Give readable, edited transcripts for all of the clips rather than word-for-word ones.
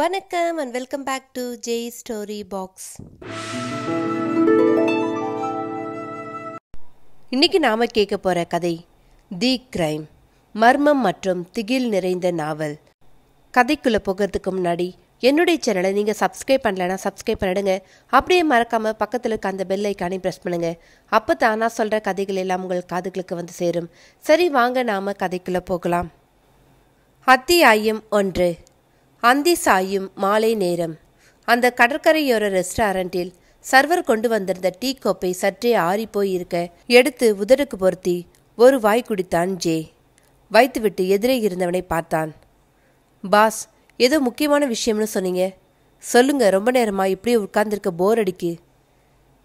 Vanakkam and welcome back to Jay's Story Box. இன்னைக்கு நாம கேட்க போற கதை தி கிரைம், மர்மம் மற்றும் திகில் நிறைந்த நாவல். கதைக்குள்ள போகிறதுக்கு முன்னாடி என்னுடைய சேனலை நீங்கள் சப்ஸ்கிரைப் பண்ணலைன்னா சப்ஸ்கிரைப் பண்ணிடுங்க. அப்படியே மறக்காமல் பக்கத்தில் இருக்க அந்த பெல் ஐக்கானே ப்ரெஸ் பண்ணுங்கள். அப்போ தான் நான் சொல்கிற கதைகள் எல்லாம் உங்கள் காதுகளுக்கு வந்து சேரும். சரி, வாங்க நாம் கதைக்குள்ளே போகலாம். அத்தியாயம் 1. அந்தி சாயும் மாலை நேரம். அந்த கடற்கரையோர ரெஸ்டாரண்ட்டில் சர்வர் கொண்டு வந்திருந்த டீ கோப்பை சற்றே ஆறி போயிருக்க எடுத்து உதடுக்கு பொருத்தி ஒரு வாய் குடித்தான் ஜே. வைத்துவிட்டு எதிரே இருந்தவனை பார்த்தான். பாஸ், ஏதோ முக்கியமான விஷயம்னு சொன்னீங்க. சொல்லுங்க, ரொம்ப நேரமாக இப்படியே உட்கார்ந்துருக்க போர் அடிக்கு.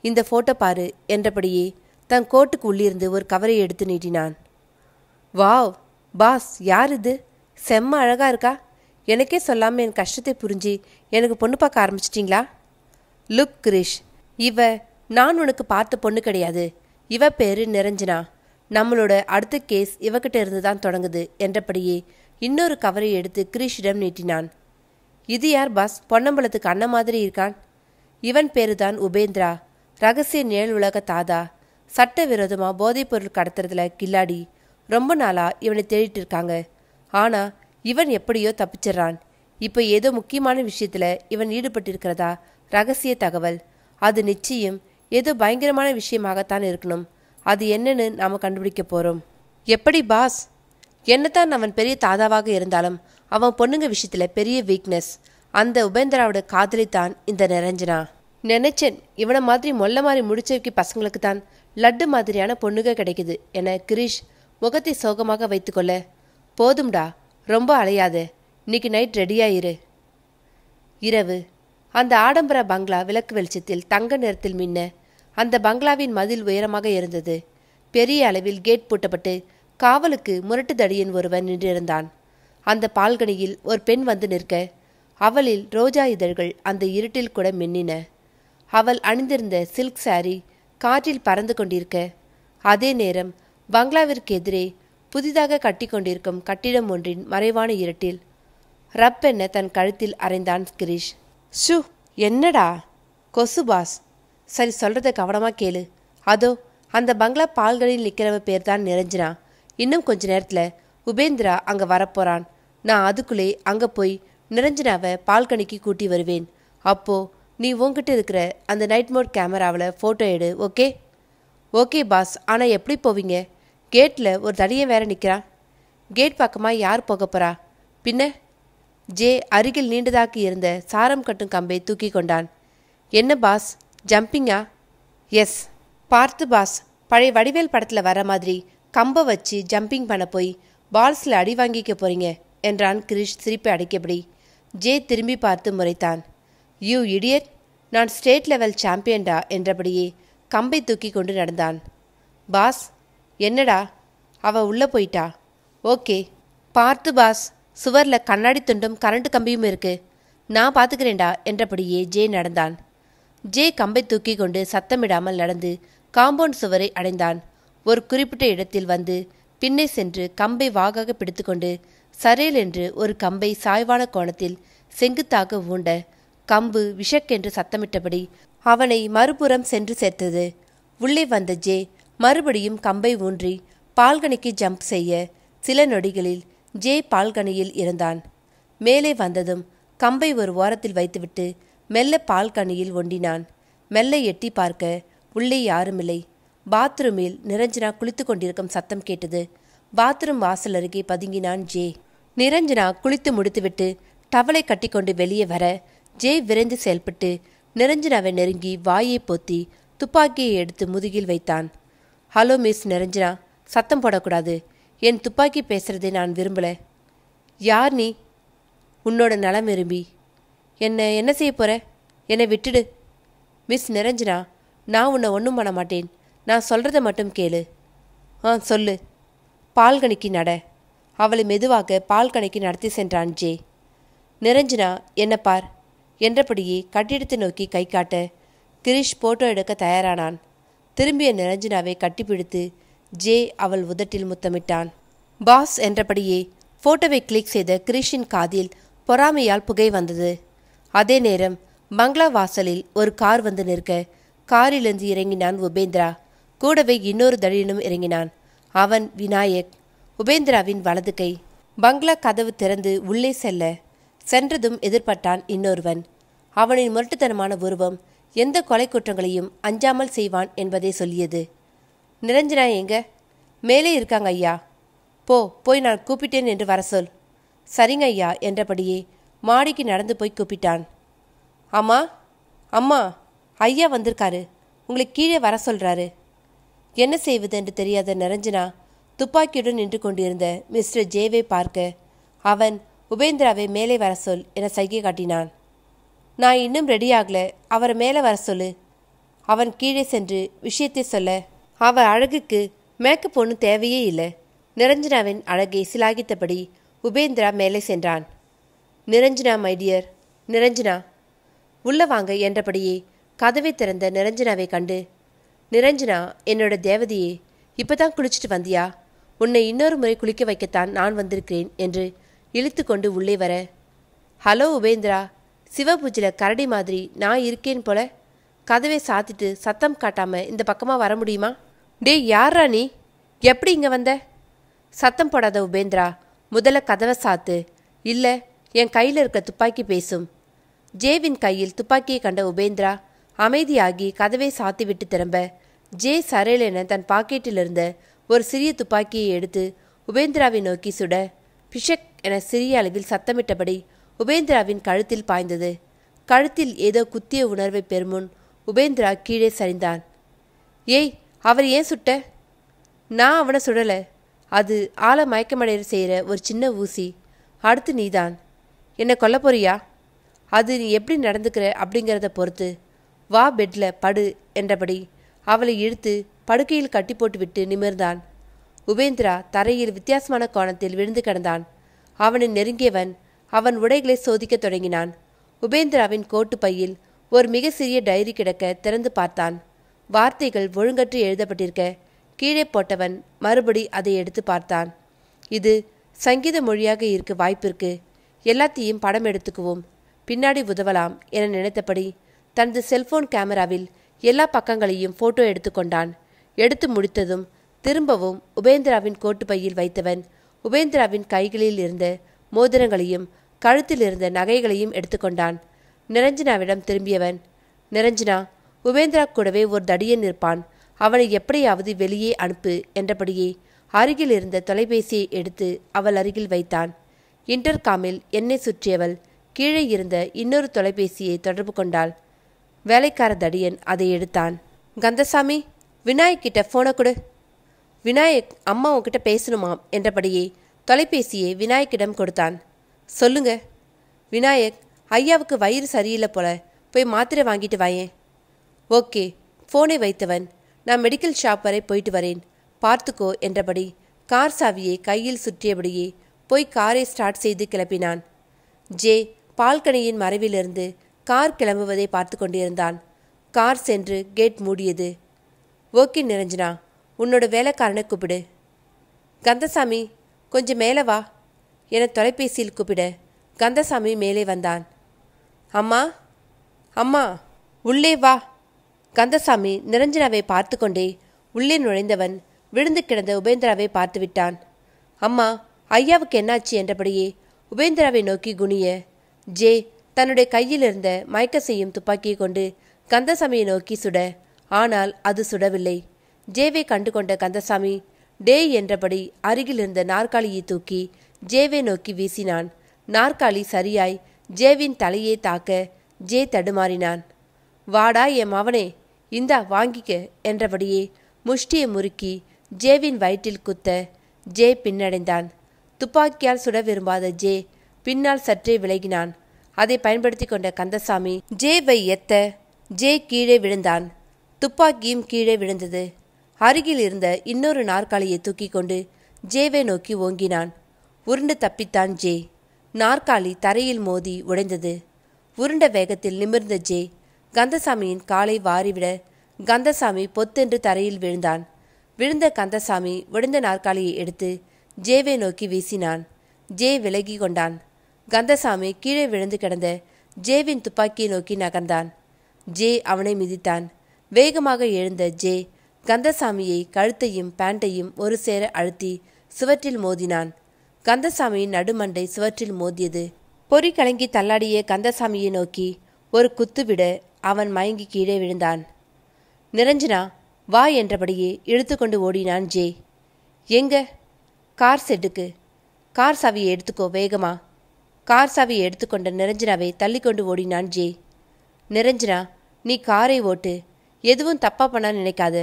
இந்த ஃபோட்டோ பாரு என்றபடியே தன் கோட்டுக்கு உள்ளிருந்து ஒரு கவரை எடுத்து நீட்டினான். வாவ் பாஸ், யார் இது? செம்ம அழகாக இருக்கா. எனக்கே சொல்லாமல் என் கஷ்டத்தை புரிஞ்சு எனக்கு பொண்ணு பார்க்க ஆரம்பிச்சிட்டிங்களா? லுக் கிரிஷ், இவ நான் உனக்கு பார்த்த பொண்ணு கிடையாது. இவ பேர் நிரஞ்சனா. நம்மளோட அடுத்த கேஸ் இவகிட்ட இருந்து தான் தொடங்குது என்றபடியே இன்னொரு கவரை எடுத்து கிரீஷிடம் நீட்டினான். இது யார் பாஸ்? பொன்னம்பலத்துக்கு அண்ணன் மாதிரி இருக்கான். இவன் பேரு தான் உபேந்திரா, ரகசிய நிழலுலக தாதா. சட்ட விரோதமாக போதைப்பொருள் கடத்துறதுல கில்லாடி. ரொம்ப நாளாக இவனை தேடிட்டு இருக்காங்க. ஆனால் இவன் எப்படியோ தப்பிச்சிட்றான். இப்போ ஏதோ முக்கியமான விஷயத்தில் இவன் ஈடுபட்டிருக்கிறதா ரகசிய தகவல். அது நிச்சயம் ஏதோ பயங்கரமான விஷயமாகத்தான் இருக்கணும். அது என்னன்னு நாம் கண்டுபிடிக்க போகிறோம். எப்படி பாஸ்? என்னத்தான் அவன் பெரிய தாதாவாக இருந்தாலும் அவன் பொண்ணுங்க விஷயத்தில் பெரிய வீக்னஸ். அந்த உபேந்திராவோட காதலித்தான் இந்த நிரஞ்சனா. நினைச்சேன், இவனை மாதிரி மொல்ல மாதிரி முடிச்சு வைக்க பசங்களுக்கு தான் லட்டு மாதிரியான பொண்ணுங்க கிடைக்குது என கிரீஷ் முகத்தை சோகமாக வைத்துக்கொள்ள, போதும்டா ரொம்ப அலையாத, இன்னைக்கு நைட் ரெடியாயிரு. இரவு. அந்த ஆடம்பர பங்களா விளக்கு வெளிச்சத்தில் தங்க நிறத்தில் மின்ன. அந்த பங்களாவின் மதில் உயரமாக இருந்தது. பெரிய அளவில் கேட் பூட்டப்பட்டு காவலுக்கு முரட்டு தடியன் ஒருவன் நின்றிருந்தான். அந்த பால்கனியில் ஒரு பெண் வந்து நிற்க, அவளில் ரோஜா இதழ்கள் அந்த இருட்டில் கூட மின்னின. அவள் அணிந்திருந்த சில்க் சாரி காற்றில் பறந்து கொண்டிருக்க, அதே நேரம் பங்களாவிற்கு எதிரே புதிதாக கட்டி கொண்டிருக்கும் கட்டிடம் ஒன்றின் மறைவான இருட்டில் ரப்பெண்ண தன் கழுத்தில் அறைந்தான் கிரீஷ். ஷூ, என்னடா கொசு பாஸ். சரி, சொல்கிறத கவனமாக கேளு. அதோ அந்த பங்களா பால்கனில் நிற்கிறவ பேர் தான் நிரஞ்சனா. இன்னும் கொஞ்ச நேரத்தில் உபேந்திரா அங்கே வரப்போகிறான். நான் அதுக்குள்ளே அங்கே போய் நிரஞ்சனாவை பால்கனிக்கு கூட்டி வருவேன். அப்போது நீ உங்ககிட்ட இருக்கிற அந்த நைட் மோட் கேமராவில் ஃபோட்டோ எடு. ஓகே? Okay boss. ஆனால் எப்படி போவீங்க? கேட்டில் ஒரு தடியை வேற நிற்கிறா. கேட் பக்கமாக யார் போக போகிறா? பின்ன ஜே அருகில் நீண்டதாக்கி இருந்த சாரம் கட்டும் கம்பை தூக்கி கொண்டான். என்ன பாஸ், ஜம்பிங்கா? எஸ் பார்த்து பாஸ், பழைய வடிவேல் படத்தில் வர மாதிரி கம்பை வச்சு ஜம்பிங் பண்ண போய் பால்ஸில் அடி வாங்கிக்க போறீங்க என்றான் கிரீஷ் சிரிப்பை அடைக்கப்படி. ஜே திரும்பி பார்த்து முறைத்தான். யூ இடியட், நான் ஸ்டேட் லெவல் சாம்பியன்டா என்றபடியே கம்பை தூக்கி கொண்டு நடந்தான். பாஸ், என்னடா அவ உள்ளே போயிட்டா? ஓகே பார்த்து பாஸ், சுவரில் கண்ணாடி துண்டும் கரண்ட் கம்பியும் இருக்கு, நான் பார்த்துக்கிறேன்டா என்றபடியே ஜே நடந்தான். ஜே கம்பை தூக்கி கொண்டு சத்தமிடாமல் நடந்து காம்பவுண்ட் சுவரை அடைந்தான். ஒரு குறிப்பிட்ட இடத்தில் வந்து பின்னே சென்று கம்பை வாகாக பிடித்துக்கொண்டு சரேல் என்று ஒரு கம்பை சாய்வான கோணத்தில் செங்குத்தாக ஊண்ட கம்பு விஷக்கென்று சத்தமிட்டபடி அவனை மறுபுறம் சென்று சேர்த்தது. உள்ளே வந்த ஜே மறுபடியும் கம்பை ஊன்றி பால்கனிக்கு ஜம்ப் செய்ய சில நொடிகளில் ஜே பால்கனியில் இருந்தான். மேலே வந்ததும் கம்பை ஒரு ஓரத்தில் வைத்துவிட்டு மெல்ல பால்கனியில் ஒண்டினான். மெல்ல எட்டி பார்க்க உள்ளே யாருமில்லை. பாத்ரூமில் நிரஞ்சனா குளித்து கொண்டிருக்கும் சத்தம் கேட்டது. பாத்ரூம் வாசல் அருகே பதுங்கினான் ஜே. நிரஞ்சனா குளித்து முடித்துவிட்டு டவலை கட்டிக்கொண்டு வெளியே வர ஜே விரைந்து செயல்பட்டு நிரஞ்சனாவை நெருங்கி வாயை போத்தி துப்பாக்கியை எடுத்து முதுகில் வைத்தான். ஹலோ மிஸ் நிரஞ்சனா, சத்தம் போடக்கூடாது. என் துப்பாக்கி பேசுறதை நான் விரும்பலை. யார் நீ? உன்னோட நலம் விரும்பி. என்ன செய்ய போகிற? என்னை விட்டுடு. மிஸ் நிரஞ்சனா, நான் உன்னை ஒன்றும் பண்ண மாட்டேன். நான் சொல்கிறத மட்டும் கேளு. ஆ சொல்லு. பால்கனிக்கு நட. அவளை மெதுவாக பால்கனிக்கு நடத்தி சென்றான் ஜே. நிரஞ்சனா, என்ன பார் என்றபடியே கட்டிடத்தை நோக்கி கை காட்ட கிரீஷ் போட்டோ எடுக்க தயாரானான். திரும்பிய நிரஞ்சனாவை கட்டிப்பிடித்து ஜே அவள் உதட்டில் முத்தமிட்டான். பாஸ் என்றபடியே ஃபோட்டோவை கிளிக் செய்த கிரீஷின் காதில் பொறாமையால் புகை வந்தது. அதே நேரம் பங்களா வாசலில் ஒரு கார் வந்து நிற்க காரிலிருந்து இறங்கினான் உபேந்திரா. கூடவே இன்னொரு தடியனும் இறங்கினான். அவன் விநாயக், உபேந்திராவின் வலது கை. பங்களா கதவு திறந்து உள்ளே சென்றதும் எதிர்பட்டான் இன்னொருவன். அவனின் முரட்டுத்தனமான உருவம் எந்த கொலை குற்றங்களையும் அஞ்சாமல் செய்வான் என்பதை சொல்லியது. நிரஞ்சனா எங்க? மேலே இருக்காங்க ஐயா, போய் நான் கூப்பிட்டேன் என்று வர சொல். சரிங்க ஐயா என்றபடியே மாடிக்கு நடந்து போய் கூப்பிட்டான். அம்மா அம்மா, ஐயா வந்திருக்காரு, உங்களை கீழே வர சொல்கிறாரு. என்ன செய்வது என்று தெரியாத நிரஞ்சனா துப்பாக்கியுடன் நின்று கொண்டிருந்த மிஸ்டர் ஜேவை பார்க்க அவன் உபேந்திராவை மேலே வர சொல் என சைகை காட்டினான். நான் இன்னும் ரெடியாகல, அவரை மேலே வர சொல்லு. அவன் கீழே சென்று விஷயத்தை சொல்ல அவள் அழகுக்கு மேக்கப் ஒன்றும் தேவையே இல்லை. நிரஞ்சனாவின் அழகை சிலாகித்தபடி உபேந்திரா மேலே சென்றான். நிரஞ்சனா மைடியர், நிரஞ்சனா உள்ளே வாங்க என்றபடியே கதவை திறந்த நிரஞ்சனாவை கண்டு, நிரஞ்சனா என்னோட தேவதையே, இப்போ தான் குளிச்சுட்டு வந்தியா? உன்னை இன்னொரு முறை குளிக்க வைக்கத்தான் நான் வந்திருக்கிறேன் என்று இழுத்து கொண்டு உள்ளே வர, ஹலோ உபேந்திரா, சிவபூஜையில் கரடி மாதிரி நான் இருக்கேன் போல, கதவை சாத்திட்டு சத்தம் காட்டாமல் இந்த பக்கமாக வர முடியுமா? டே யாரா நீ, எப்படி இங்கே வந்த? சத்தம் போடாத உபேந்திரா, முதல்ல கதவை சாத்து, இல்லை என் கையில் இருக்க துப்பாக்கி பேசும். ஜேவின் கையில் துப்பாக்கியை கண்ட உபேந்திரா அமைதியாகி கதவை சாத்திவிட்டு திரும்ப ஜே சரேலென தன் பாக்கெட்டிலிருந்த ஒரு சிறிய துப்பாக்கியை எடுத்து உபேந்திராவை நோக்கி சுட பிஷக் என சிறிய அளவில் சத்தமிட்டபடி உபேந்திராவின் கழுத்தில் பாய்ந்தது. கழுத்தில் ஏதோ குத்திய உணர்வை பெறுமுன் உபேந்திரா கீழே சரிந்தான். ஏய், அவர் ஏன் சுட்ட? நான் அவனை சுடலை, அது ஆள மயக்கமடைய செய்கிற ஒரு சின்ன ஊசி. அடுத்து நீதான். என்னை கொல்ல போறியா? அது நீ எப்படி நடந்துக்கிற அப்படிங்கிறத பொறுத்து. வா பெட்டில் படு என்றபடி அவளை இழுத்து படுக்கையில் கட்டி போட்டுவிட்டு நிமிர்ந்தான். உபேந்திரா தரையில் வித்தியாசமான கோணத்தில் விழுந்து கிடந்தான். அவனை நெருங்கியவன் அவன் உடைகளை சோதிக்க தொடங்கினான். உபேந்திராவின் கோட்டு பையில் ஒரு மிக சிறிய டைரி கிடக்க திறந்து பார்த்தான். வார்த்தைகள் ஒழுங்கற்று எழுதப்பட்டிருக்க கீழே போட்டவன் மறுபடி அதை எடுத்து பார்த்தான். இது சங்கீத மொழியாக இருக்க வாய்ப்பிருக்கு, எல்லாத்தையும் படம் எடுத்துக்குவோம், பின்னாடி உதவலாம் என நினைத்தபடி தனது செல்போன் கேமராவில் எல்லா பக்கங்களையும் போட்டோ எடுத்துக்கொண்டான். எடுத்து முடித்ததும் திரும்பவும் உபேந்திராவின் கோட்டு பையில் வைத்தவன் உபேந்திராவின் கைகளில் இருந்த மோதிரங்களையும் கழுத்தில் இருந்த நகைகளையும் எடுத்துக்கொண்டான். நிரஞ்சனாவிடம் திரும்பியவன், நிரஞ்சனா, உபேந்திரா கூடவே ஒரு தடியன் நிற்பான், அவனை எப்படியாவது வெளியே அனுப்பு என்றபடியே அருகில் இருந்த தொலைபேசியை எடுத்து அவள் அருகில் வைத்தான். இன்டர்காமில் என்னை சுற்றியவள் கீழே இருந்த இன்னொரு தொலைபேசியை தொடர்பு கொண்டாள். வேலைக்கார தடியன் அதை எடுத்தான். கந்தசாமி, விநாயக் கிட்ட ஃபோனை கொடு. விநாயக், அம்மா உன்கிட்ட பேசணுமாம் என்றபடியே தொலைபேசியை விநாயக்கிடம் கொடுத்தான். சொல்லுங்க விநாயக், ஐயாவுக்கு வயிறு சரியில்லை போல, போய் மாத்திரை வாங்கிட்டு வாயேன். ஓகே. ஃபோனை வைத்தவன், நான் மெடிக்கல் ஷாப் வரை போயிட்டு வரேன், பார்த்துக்கோ என்றபடி கார் சாவியை கையில் சுற்றியபடியே போய் காரை ஸ்டார்ட் செய்து கிளப்பினான். ஜே பால்கனியின் மறைவிலிருந்து கார் கிளம்புவதை பார்த்து கொண்டிருந்தான். கார் சென்று கேட் மூடியது. ஓகே நிரஞ்சனா, உன்னோட வேலைக்காரனை கூப்பிடு. கந்தசாமி, கொஞ்சம் மேலே வா என தொலைபேசியில் கூப்பிட கந்தசாமி மேலே வந்தான். அம்மா அம்மா உள்ளே வா. கந்தசாமி நிரஞ்சனாவை பார்த்து கொண்டே உள்ளே நுழைந்தவன் விழுந்து கிடந்த உபேந்திராவை பார்த்து விட்டான். அம்மா, ஐயாவுக்கு என்னாச்சு என்றபடியே உபேந்திராவை நோக்கி குனிய ஜே தன்னுடைய கையில் இருந்த மயக்க செய்யும் துப்பாக்கியை கொண்டு கந்தசாமியை நோக்கி சுட, ஆனால் அது சுடவில்லை. ஜேவை கண்டு கொண்ட கந்தசாமி டே என்றபடி அருகில் இருந்த நாற்காலியை தூக்கி ஜேவை நோக்கி வீசினான். நாற்காலி சரியாய் ஜேவின் தலையை தாக்க ஜே தடுமாறினான். வாடா என் மவனே, இந்தா வாங்கிக்க என்றபடியே முஷ்டியை முறுக்கி ஜேவின் வயிற்றில் குத்த ஜே பின்னடைந்தான். துப்பாக்கியால் சுட விரும்பாத ஜே பின்னால் சற்றே விலகினான். அதை பயன்படுத்தி கொண்ட கந்தசாமி ஜேவை எத்த ஜே கீழே விழுந்தான். துப்பாக்கியும் கீழே விழுந்தது. அருகில் இருந்த இன்னொரு நாற்காலியை தூக்கி கொண்டு ஜேவை நோக்கி ஓங்கினான். உருண்டு தப்பித்தான் ஜே. நாற்காலி தரையில் மோதி உடைந்தது. உருண்ட வேகத்தில் நிமிர்ந்த ஜே கந்தசாமியின் காலை வாரிவிட கந்தசாமி பொத்தென்று தரையில் விழுந்தான். விழுந்த கந்தசாமி உடைந்த நாற்காலியை எடுத்து ஜேவை நோக்கி வீசினான். ஜே விலகி கொண்டான். கந்தசாமி கீழே விழுந்து கிடந்த ஜேவின் துப்பாக்கியை நோக்கி நகர்ந்தான். ஜே அவனை மிதித்தான். வேகமாக எழுந்த ஜே கந்தசாமியை கழுத்தையும் பேண்டையும் ஒரு சேர அழுத்தி சுவற்றில் மோதினான். கந்தசாமியின் நடுமண்டை சுவற்றில் மோதியது. பொறி கலங்கி தள்ளாடிய கந்தசாமியை நோக்கி ஒரு குத்துவிட அவன் மயங்கி கீழே விழுந்தான். நிரஞ்சனா வா என்றபடியே இழுத்துக்கொண்டு ஓடினான் ஜே. எங்க? கார் செட்டுக்கு. கார் சாவியை எடுத்துக்கோ வேகமா. கார் சாவியை எடுத்துக்கொண்ட நிரஞ்சனாவை தள்ளிக்கொண்டு ஓடினான் ஜே. நிரஞ்சனா நீ காரை ஓட்டு, எதுவும் தப்பா பண்ண நினைக்காத,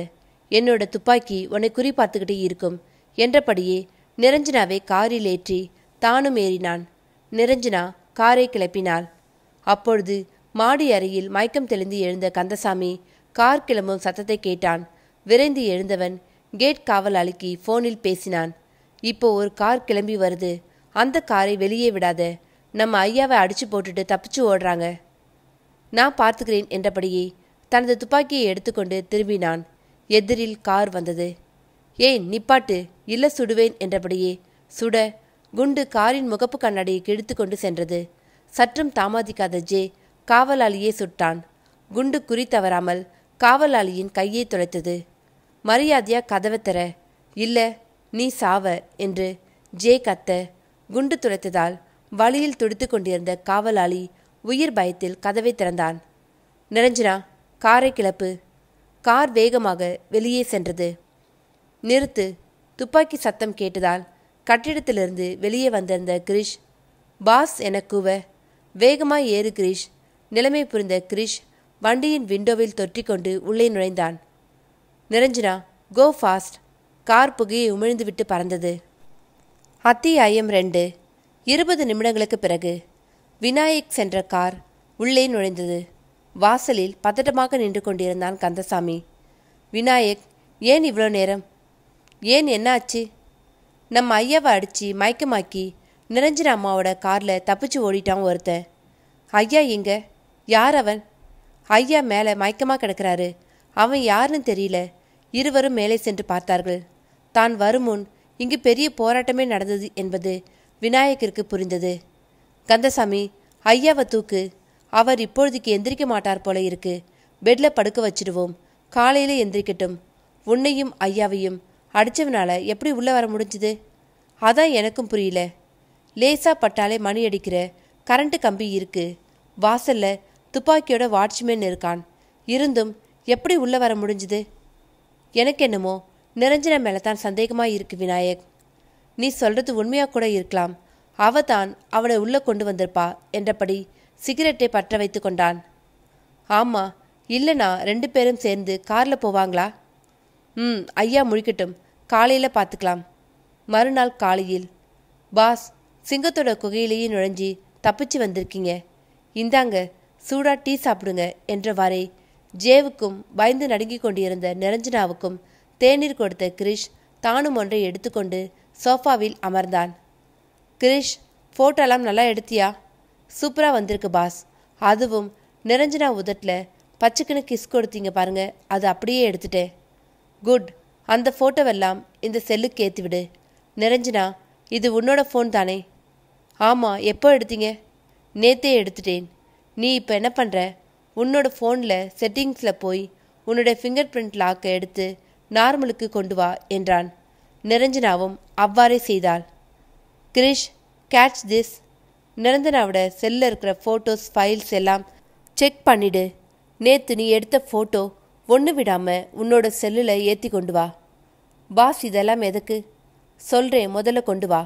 என்னோட துப்பாக்கி உன்னை குறிப்பார்த்துக்கிட்டே இருக்கும் என்றபடியே நிரஞ்சனாவை காரில் ஏற்றி தானும் ஏறினான். நிரஞ்சனா காரை கிளப்பினாள். அப்பொழுது மாடி அறையில் மயக்கம் தெளிந்து எழுந்த கந்தசாமி கார் கிளம்பும் சத்தத்தை கேட்டான். விரைந்து எழுந்தவன் கேட் காவல் அழுக்கி போனில் பேசினான். இப்போ ஒரு கார் கிளம்பி வருது, அந்த காரை வெளியே விடாத, நம்ம ஐயாவை அடிச்சு போட்டுட்டு தப்பிச்சு ஓடுறாங்க, நான் பார்த்துக்கிறேன் என்றபடியே தனது துப்பாக்கியை எடுத்துக்கொண்டு திரும்பினான். எதிரில் கார் வந்தது. ஏய் நிப்பாட்டு, இல்லை சுடுவேன் என்றபடியே சுட குண்டு காரின் முகப்பு கண்ணாடியை கிழித்து கொண்டு சென்றது. சற்றும் தாமதிக்காத ஜே காவலாளியை சுட்டான். குண்டு குறி தவறாமல் காவலாளியின் கையை துளைத்தது. மரியாதையா கதவை தர, இல்லை நீ சாவ என்று ஜே கத்த குண்டு துளைத்ததால் வழியில் துடித்து கொண்டிருந்த காவலாளி உயிர் பயத்தில் கதவை திறந்தான். நிரஞ்சனா காரை கிளப்பு. கார் வேகமாக வெளியே சென்றது. நிறுத்து. துப்பாக்கி சத்தம் கேட்டதால் கட்டிடத்திலிருந்து வெளியே வந்திருந்த கிரிஷ் பாஸ் என கூவ வேகமாக ஏறு கிரிஷ். நிலைமை புரிந்த கிரிஷ் வண்டியின் விண்டோவில் தொற்றிக்கொண்டு உள்ளே நுழைந்தான். Niranjana go fast. கார் புகையை உமிழ்ந்துவிட்டு பறந்தது. அத்தியாயம் 2. 20 நிமிடங்களுக்கு பிறகு விநாயக் சென்ற கார் உள்ளே நுழைந்தது. வாசலில் பதட்டமாக நின்று கொண்டிருந்தான் கந்தசாமி. விநாயக் ஏன் இவ்வளோ நேரம்? ஏன் என்ன ஆச்சு? நம்ம ஐயாவை அடித்து மயக்கமாக்கி நிரஞ்சன அம்மாவோட காரில் தப்பிச்சு ஓடிட்டான் ஒருத்தன். ஐயா எங்க? யார் அவன்? ஐயா மேலே மயக்கமாக கிடக்கிறாரு, அவன் யாருன்னு தெரியல. இருவரும் மேலே சென்று பார்த்தார்கள். தான் வரும் முன் இங்கு பெரிய போராட்டமே நடந்தது என்பது விநாயகருக்கு புரிந்தது. கந்தசாமி ஐயாவை தூக்கு, அவர் இப்பொழுதுக்கு எந்திரிக்க மாட்டார் போல இருக்கு, பெட்டில் படுக்க வச்சிடுவோம், காலையில் எந்திரிக்கட்டும். உன்னையும் ஐயாவையும் அடித்தவனால எப்படி உள்ளே வர முடிஞ்சுது? அதான் எனக்கும் புரியல. லேசாக பட்டாலே மணி அடிக்கிற கரண்ட்டு கம்பி இருக்கு, வாசலில் துப்பாக்கியோட வாட்ச்மேன் இருக்கான், இருந்தும் எப்படி உள்ளே வர முடிஞ்சுது? எனக்கு என்னமோ நிரஞ்சன மேலே தான் சந்தேகமாக இருக்கு விநாயக். நீ சொல்கிறது உண்மையாக கூட இருக்கலாம், அவ தான் அவனை உள்ளே கொண்டு வந்திருப்பா என்றபடி சிகரெட்டை பற்ற வைத்து கொண்டான். ஆமாம், இல்லைனா 2 பேரும் சேர்ந்து காரில் போவாங்களா? ஐயா முழிக்கட்டும், காலையில் பார்த்துக்கலாம். மறுநாள் காலையில் பாஸ் சிங்கத்தோட குகையிலேயே நுழைஞ்சி தப்பிச்சு வந்திருக்கீங்க, இந்தாங்க சூடா டீ சாப்பிடுங்க என்றவாறே ஜேவுக்கும் பயந்து நடுங்கி கொண்டிருந்த நிரஞ்சனாவுக்கும் தேநீர் கொடுத்த கிரிஷ் தானும் ஒன்றை எடுத்துக்கொண்டு சோஃபாவில் அமர்ந்தான். கிரிஷ் ஃபோட்டோலாம் நல்லா எடுத்தியா? சூப்பராக வந்திருக்கு பாஸ், அதுவும் நிரஞ்சனா உதட்டில் பச்சைக்குன்னு கிஸ் கொடுத்தீங்க பாருங்க, அது அப்படியே எடுத்துட்டேன். குட், அந்த ஃபோட்டோவெல்லாம் இந்த செல்லுக்கு ஏற்றி விடு. நிரஞ்சனா இது உன்னோட ஃபோன் தானே? ஆமாம், எப்போ எடுத்தீங்க? நேத்தே எடுத்துட்டேன். நீ இப்போ என்ன பண்ணுற? உன்னோட ஃபோனில் செட்டிங்ஸில் போய் உன்னுடைய ஃபிங்கர் பிரிண்ட் லாக்கை எடுத்து நார்மலுக்கு கொண்டு வா என்றான். நிரஞ்சனாவும் அவ்வாறே செய்தாள். Girish catch this. நிரஞ்சனாவோட செல்லில் இருக்கிற ஃபோட்டோஸ் ஃபைல்ஸ் எல்லாம் செக் பண்ணிவிடு. நேற்று நீ எடுத்த ஃபோட்டோ ஒன்று விடாமல் உன்னோட செல்லில் ஏற்றி கொண்டு வா. பாஸ் இதெல்லாம் எதுக்கு? சொல்கிறேன், முதல்ல கொண்டு வா.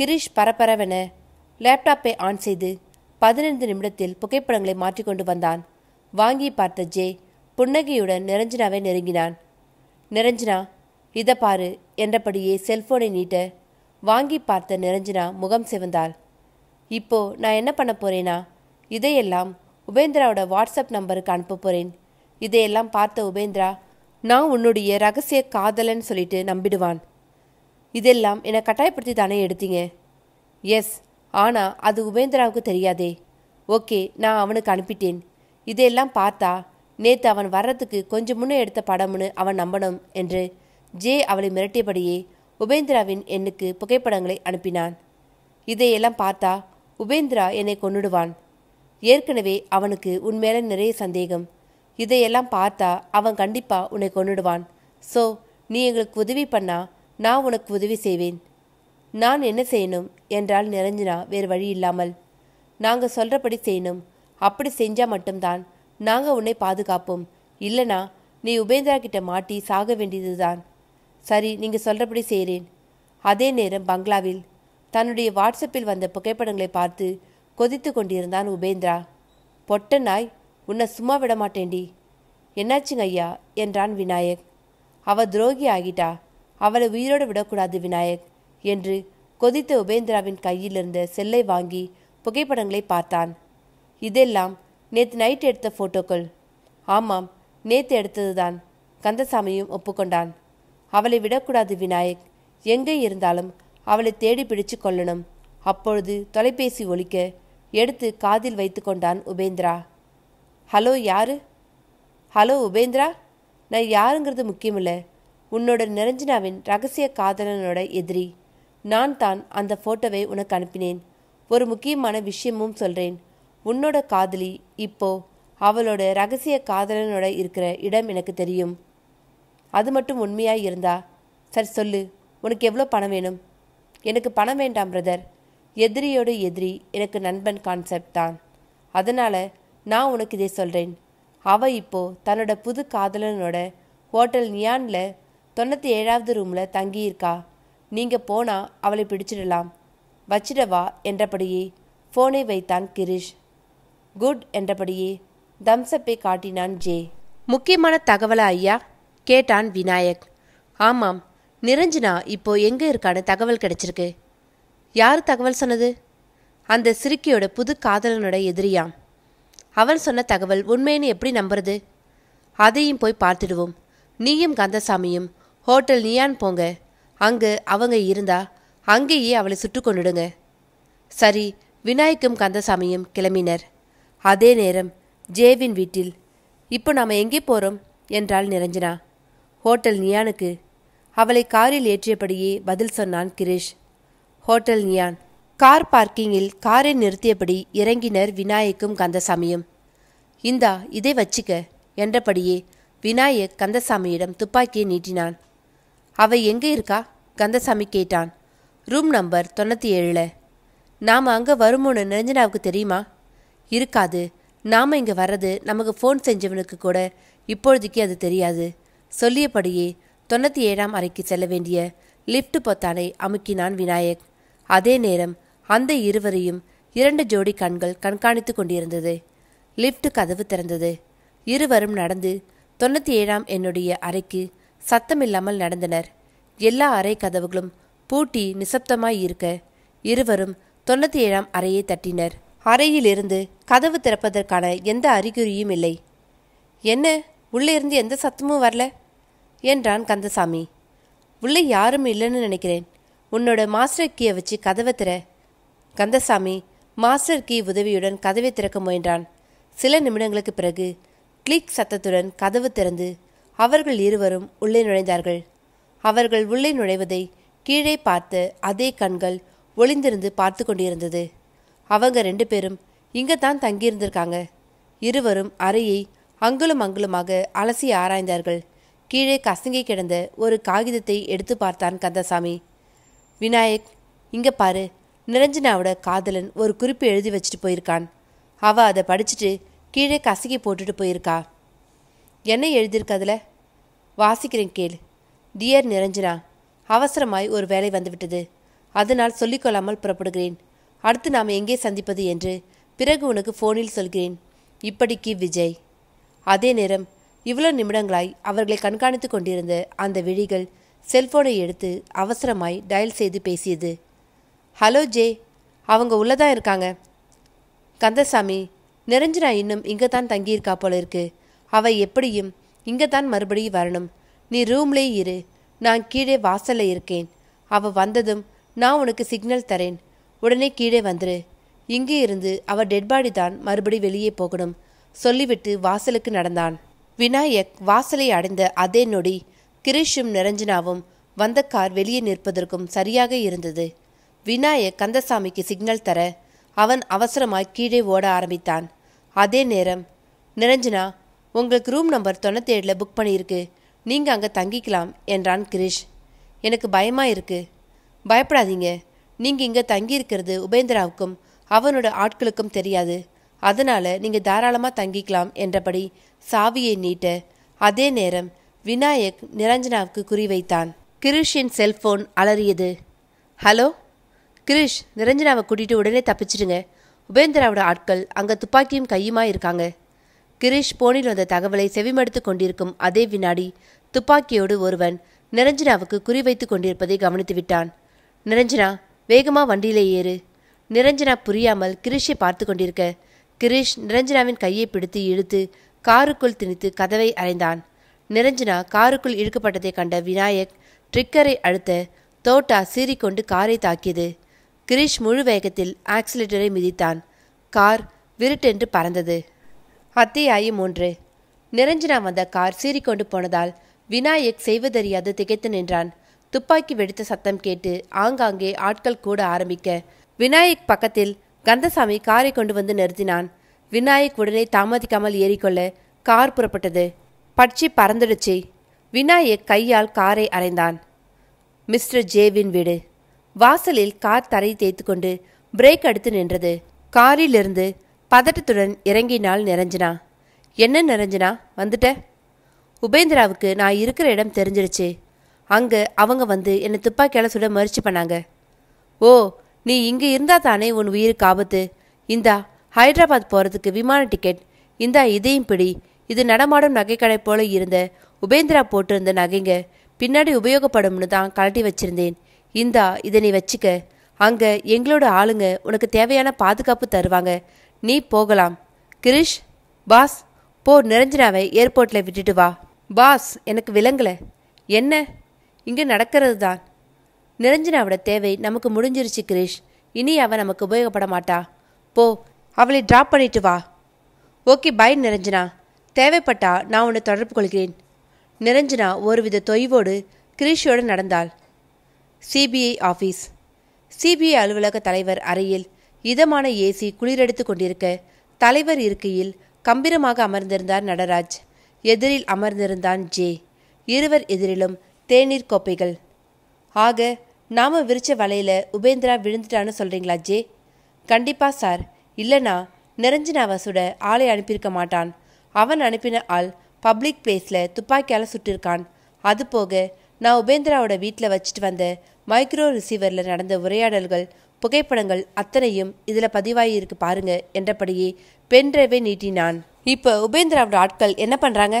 கிரிஷ் பரபரவென லேப்டாப்பை ஆன் செய்து 15 நிமிடத்தில் புகைப்படங்களை மாற்றிக்கொண்டு வந்தான். வாங்கி பார்த்த ஜே புன்னகையுடன் நிரஞ்சனாவை நெருங்கினான். நிரஞ்சனா இதை பாரு என்றபடியே செல்போனை நீட்ட வாங்கி பார்த்த நிரஞ்சனா முகம் சிவந்தாள். இப்போ நான் என்ன பண்ண போறேனா, இதையெல்லாம் உபேந்திராவோட வாட்ஸ்அப் நம்பருக்கு அனுப்ப போகிறேன். இதையெல்லாம் பார்த்த உபேந்திரா நான் உன்னுடைய ரகசிய காதலன்னு சொல்லிட்டு நம்பிடுவான். இதெல்லாம் என்னை கட்டாயப்படுத்தி தானே எடுத்தீங்க? எஸ், ஆனால் அது உபேந்திராவுக்கு தெரியாதே. ஓகே, நான் அவனுக்கு அனுப்பிட்டேன். இதையெல்லாம் பார்த்தா நேற்று அவன் வர்றதுக்கு கொஞ்சம் முன்னே எடுத்த படம்னு அவன் நம்பணும் என்று ஜே அவளை மிரட்டியபடியே உபேந்திராவின் எண்ணுக்கு புகைப்படங்களை அனுப்பினான். இதையெல்லாம் பார்த்தா உபேந்திரா என்னை கொன்னுடுவான். ஏற்கனவே அவனுக்கு உன்மேல நிறைய சந்தேகம். இதையெல்லாம் பார்த்தா அவன் கண்டிப்பா உன்னை கொன்னுடுவான். ஸோ நீ எங்களுக்கு உதவி பண்ணா நான் உனக்கு உதவி செய்வேன். நான் என்ன செய்யணும் என்றால் நிரஞ்சனா வேறு வழி இல்லாமல். நாங்கள் சொல்கிறபடி செய்யணும். அப்படி செஞ்சால் மட்டும்தான் நாங்கள் உன்னை பாதுகாப்போம். இல்லைனா நீ உபேந்திரா கிட்ட மாட்டி சாக வேண்டியதுதான். சரி, நீங்கள் சொல்கிறபடி செய்கிறேன். அதே நேரம் பங்களாவில் தன்னுடைய வாட்ஸ்அப்பில் வந்த புகைப்படங்களை பார்த்து கொதித்து கொண்டிருந்தான் உபேந்திரா. பொட்ட நாய், உன்னை சும்மா விட மாட்டேண்டி. என்னாச்சுங்க ஐயா என்றான் விநாயக். அவள் துரோகி ஆகிட்டா, அவளை உயிரோடு விடக்கூடாது விநாயக் என்று கொதித்த உபேந்திராவின் கையிலிருந்த செல்லை வாங்கி புகைப்படங்களை பார்த்தான். இதெல்லாம் நேற்று நைட் எடுத்த ஃபோட்டோக்கள். ஆமாம், நேற்று எடுத்ததுதான். கந்தசாமியும் ஒப்புக்கொண்டான். அவளை விடக்கூடாது விநாயக். எங்கே இருந்தாலும் அவளை தேடி பிடிச்சு கொள்ளணும். அப்பொழுது தொலைபேசி ஒலிக்க எடுத்து காதில் வைத்து கொண்டான் உபேந்திரா. ஹலோ யாரு? ஹலோ உபேந்திரா, நான் யாருங்கிறது முக்கியமில்லை. உன்னோட நிரஞ்சனாவின் ரகசிய காதலனோட எதிரி நான் தான். அந்த ஃபோட்டோவை உனக்கு அனுப்பினேன். ஒரு முக்கியமான விஷயமும் சொல்கிறேன். உன்னோட காதலி இப்போ அவளோட ரகசிய காதலனோட இருக்கிற இடம் எனக்கு தெரியும். அது மட்டும் உண்மையாக இருந்தா சரி சொல்லு, உனக்கு எவ்வளோ பணம் வேணும்? எனக்கு பணம் வேண்டாம் பிரதர். எதிரியோட எதிரி எனக்கு நண்பன் கான்செப்ட் தான். அதனால் நான் உனக்கு இதை சொல்கிறேன். அவள் இப்போது தன்னோட புது காதலனோட ஹோட்டல் நியானில் 97வது ரூமில் தங்கியிருக்கா. நீங்கள் போனால் அவளை பிடிச்சிடலாம். வச்சிடவா என்றபடியே ஃபோனை வைத்தான் கிரீஷ். குட் என்றபடியே தம்சப்பை காட்டினான் ஜே. முக்கியமான தகவலா ஐயா கேட்டான் விநாயக். ஆமாம், நிரஞ்சனா இப்போது எங்கே இருக்கான்னு தகவல் கிடைச்சிருக்கு. யார் தகவல் சொன்னது? அந்த சிறுக்கியோட புது காதலனோட எதிரியாம். அவன் சொன்ன தகவல் உண்மைன்னு எப்படி நம்புறது? அதையும் போய் பார்த்துடுவோம். நீயும் கந்தசாமியும் ஹோட்டல் நியான் போங்க. அங்கே அவங்க இருந்தா அங்கேயே அவளை சுட்டு கொண்டுடுங்க. சரி. விநாயக்கும் கந்தசாமியும் கிளம்பினர். அதே நேரம் ஜேவின் வீட்டில். இப்போ நாம் எங்கே போகிறோம் என்றாள் நிரஞ்சனா. ஹோட்டல் நியானுக்கு. அவளை காரில் ஏற்றியபடியே பதில் சொன்னான் கிரீஷ். ஹோட்டல் நியான் கார் பார்க்கிங்கில் காரை நிறுத்தியபடி இறங்கினர் விநாயக்கும் கந்தசாமியும். இந்தா இதை வச்சுக்க என்றபடியே விநாயக் கந்தசாமியிடம் துப்பாக்கியை நீட்டினான். அவள் எங்கே இருக்கா? கந்தசாமி கேட்டான். ரூம் நம்பர் 97ல். நாம் அங்கே வருமோன்னு நிரஞ்சனாவுக்கு தெரியுமா? இருக்காது. நாம் இங்கே வர்றது நமக்கு ஃபோன் செஞ்சவனுக்கு கூட இப்பொழுதுக்கு அது தெரியாது. சொல்லியபடியே 97ஆம் அறைக்கு செல்ல வேண்டிய லிஃப்ட் பொத்தானை அமுக்கினான் விநாயக். அதே நேரம் அந்த இருவரையும் 2 ஜோடி கண்கள் கண்காணித்து கொண்டிருந்தது. லிஃப்ட் கதவு திறந்தது. இருவரும் நடந்து 97ஆம் என்னுடைய அறைக்கு சத்தமில்லாமல் நடந்தனர். எல்லா அறை கதவுகளும் பூட்டி நிசப்தமாயிருக்க இருவரும் 97ஆம் அறையை தட்டினர். அறையிலிருந்து கதவு திறப்பதற்கான எந்த அறிகுறியும் இல்லை. என்ன, உள்ளே இருந்து எந்த சத்தமும் வரல என்றான் கந்தசாமி. உள்ளே யாரும் இல்லைன்னு நினைக்கிறேன். உன்னோட மாஸ்டர் கீயை வச்சு கதவை திற. கந்தசாமி மாஸ்டர் கீ உதவியுடன் கதவை திறக்க முயன்றான். சில நிமிடங்களுக்கு பிறகு கிளிக் சத்தத்துடன் கதவு திறந்து அவர்கள் இருவரும் உள்ளே நுழைந்தார்கள். அவர்கள் உள்ளே நுழைவதை கீழே பார்த்த அதே கண்கள் ஒளிந்திருந்து பார்த்து கொண்டிருந்தது. அவங்க 2 பேரும் இங்கே தான் தங்கியிருந்திருக்காங்க. இருவரும் அறையை அங்குலம் அங்குலமாக அலசி ஆராய்ந்தார்கள். கீழே கசங்கி கிடந்த ஒரு காகிதத்தை எடுத்து பார்த்தான் கந்தசாமி. விநாயக், இங்கே பாரு, நிரஞ்சனாவோட காதலன் ஒரு குறிப்பு எழுதி வச்சுட்டு போயிருக்கான். அவள் அதை படிச்சுட்டு கீழே கசங்கி போட்டுட்டு போயிருக்கா. என்ன எழுதியிருக்கதில் வாசிக்கிறேன் கேள். டியர் நிரஞ்சனா, அவசரமாய் ஒரு வேலை வந்துவிட்டது. அதனால் சொல்லிக்கொள்ளாமல் புறப்படுகிறேன். அடுத்து நாம் எங்கே சந்திப்பது என்று பிறகு உனக்கு ஃபோனில் சொல்கிறேன். இப்படிக்கு விஜய். அதே நேரம் இவ்வளோ நிமிடங்களாய் அவர்களை கண்காணித்து கொண்டிருந்த அந்த விழிகள் செல்போனை எடுத்து அவசரமாய் டயல் செய்து பேசியது. ஹலோ ஜே, அவங்க உள்ளதான் இருக்காங்க. கந்தசாமி, நிரஞ்சனா இன்னும் இங்கே தான் தங்கியிருக்கா போல இருக்கு. அவள் எப்படியும் இங்கே தான் மறுபடியும் வரணும். நீ ரூம்லேயே இரு. நான் கீழே வாசலில் இருக்கேன். அவள் வந்ததும் நான் உனக்கு சிக்னல் தரேன். உடனே கீழே வந்துரு. இங்கே இருந்து அவள் டெட்பாடி தான் மறுபடி வெளியே போகணும் சொல்லிவிட்டு வாசலுக்கு நடந்தான். விநாயக் வாசலை அடைந்த அதே நொடி கிரீஷும் நிரஞ்சனாவும் வந்த கார் வெளியே நிற்பதற்கும் சரியாக இருந்தது. விநாயக் கந்தசாமிக்கு சிக்னல் தர அவன் அவசரமாய் கீழே ஓட ஆரம்பித்தான். அதே நேரம், நிரஞ்சனா, உங்களுக்கு ரூம் நம்பர் 97 புக் பண்ணியிருக்கு, நீங்கள் அங்கே தங்கிக்கலாம் என்றான் கிரீஷ். எனக்கு பயமாக இருக்கு. பயப்படாதீங்க, நீங்கள் இங்கே தங்கியிருக்கிறது உபேந்திராவுக்கும் அவனோட ஆட்களுக்கும் தெரியாது, அதனால் நீங்கள் தாராளமாக தங்கிக்கலாம் என்றபடி சாவியை நீட்ட அதே நேரம் விநாயக் நிரஞ்சனாவுக்கு குறிவைத்தான். கிரீஷின் செல்போன் அலறியது. ஹலோ கிரீஷ், நிரஞ்சனாவை கூட்டிகிட்டு உடனே தப்பிச்சிடுங்க, உபேந்திராவோட ஆட்கள் அங்கே துப்பாக்கியும் கையுமா இருக்காங்க. கிரீஷ் போனில் வந்த தகவலை செவிமடுத்து கொண்டிருக்கும் அதே வினாடி துப்பாக்கியோடு ஒருவன் நிரஞ்சனாவுக்கு குறிவைத்து கொண்டிருப்பதை கவனித்து விட்டான். நிரஞ்சனா, வேகமாக வண்டியிலே ஏறு. நிரஞ்சனா புரியாமல் கிரீஷை பார்த்து கொண்டிருக்க கிரீஷ் நிரஞ்சனாவின் கையை பிடித்து இழுத்து காருக்குள் திணித்து கதவை அறைந்தான். நிரஞ்சனா காருக்குள் இழுக்கப்பட்டதை கண்ட விநாயக் ட்ரிக்கரை அழுத்த தோட்டா சீறிக்கொண்டு காரை தாக்கியது. கிரீஷ் முழு வேகத்தில் ஆக்சிலேட்டரை மிதித்தான். கார் விருட்டென்று பறந்தது. அத்தியாயம் 3. நிரஞ்சனா வந்த கார் சீறிக்கொண்டு போனதால் விநாயக் செய்வதறியாது திகைத்து நின்றான். துப்பாக்கி வெடித்த சத்தம் கேட்டு ஆங்காங்கே ஆட்கள் கூட ஆரம்பிக்க விநாயக் பக்கத்தில் கந்தசாமி காரை கொண்டு வந்து நிறுத்தினான். விநாயக் உடனே தாமதிக்காமல் ஏறிக்கொள்ள கார் புறப்பட்டது. பட்சி பறந்துடுச்சு. விநாயக் கையால் காரை அறைந்தான். மிஸ்டர் ஜேவின் வீடு வாசலில் கார் தரை தேய்த்து கொண்டு பிரேக் அடித்து நின்றது. காரிலிருந்து பதட்டத்துடன் இறங்கினாள் நிரஞ்சனா. என்ன நிரஞ்சனா, வந்துட்ட? உபேந்திராவுக்கு நான் இருக்கிற இடம் தெரிஞ்சிடுச்சு. அங்கே அவங்க வந்து என்னை துப்பாக்கியால் சுட முயற்சி பண்ணாங்க. ஓ, நீ இங்கே இருந்தா தானே உன் உயிருக்கு ஆபத்து. இந்தா ஹைதராபாத் போகிறதுக்கு விமான டிக்கெட், இந்தா இதையும் பிடி. இது நடமாடும் நகைக்கடை போல இருந்த உபேந்திரா போட்டிருந்த நகைங்க பின்னாடி உபயோகப்படும்னு தான் கலட்டி வச்சிருந்தேன். இந்தா இதை நீ வச்சுக்க. அங்கே எங்களோட ஆளுங்க உனக்கு தேவையான பாதுகாப்பு தருவாங்க, நீ போகலாம். கிரீஷ், பாஸ் போ, நிரஞ்சனாவை ஏர்போர்ட்டில் விட்டுட்டு வா. பாஸ், எனக்கு விளங்கலை. என்ன? இங்கே நடக்கிறது தான். நிரஞ்சனாவோட தேவை நமக்கு முடிஞ்சிருச்சு கிரீஷ், இனி அவள் நமக்கு உபயோகப்பட மாட்டா. போ, அவளை ட்ராப் பண்ணிட்டு வா. Okay, bye Niranjana. தேவைப்பட்டா நான் உன்னை தொடர்பு கொள்கிறேன். நிரஞ்சனா ஒருவித தொய்வோடு கிரீஷோடு நடந்தாள். CBI office. சிபிஐ அலுவலக தலைவர் அறையில் இதமான ஏசி குளிரெடுத்து கொண்டிருக்க தலைவர் இருக்கையில் கம்பீரமாக அமர்ந்திருந்தார் நடராஜ். எதிரில் அமர்ந்திருந்தான் ஜே. இருவர் எதிரிலும் தேநீர் கோப்பைகள். ஆக நாம விரிச்ச வலையில உபேந்திரா விழுந்துட்டான்னு சொல்கிறீங்களா ஜே? கண்டிப்பா சார், இல்லைனா நிரஞ்சனாவை சுட ஆளை அனுப்பியிருக்க மாட்டான். அவன் அனுப்பின ஆள் பப்ளிக் பிளேஸில் துப்பாக்கியால் சுட்டிருக்கான். அது போக நான் உபேந்திராவோட வீட்டில் வச்சுட்டு வந்த மைக்ரோ ரிசீவரில் நடந்த உரையாடல்கள் புகைப்படங்கள் அத்தனையும் இதில் பதிவாயிருக்கு பாருங்க என்றபடியே பென்ட்ரைவை நீட்டினான். இப்போ உபேந்திராவோட ஆட்கள் என்ன பண்ணுறாங்க?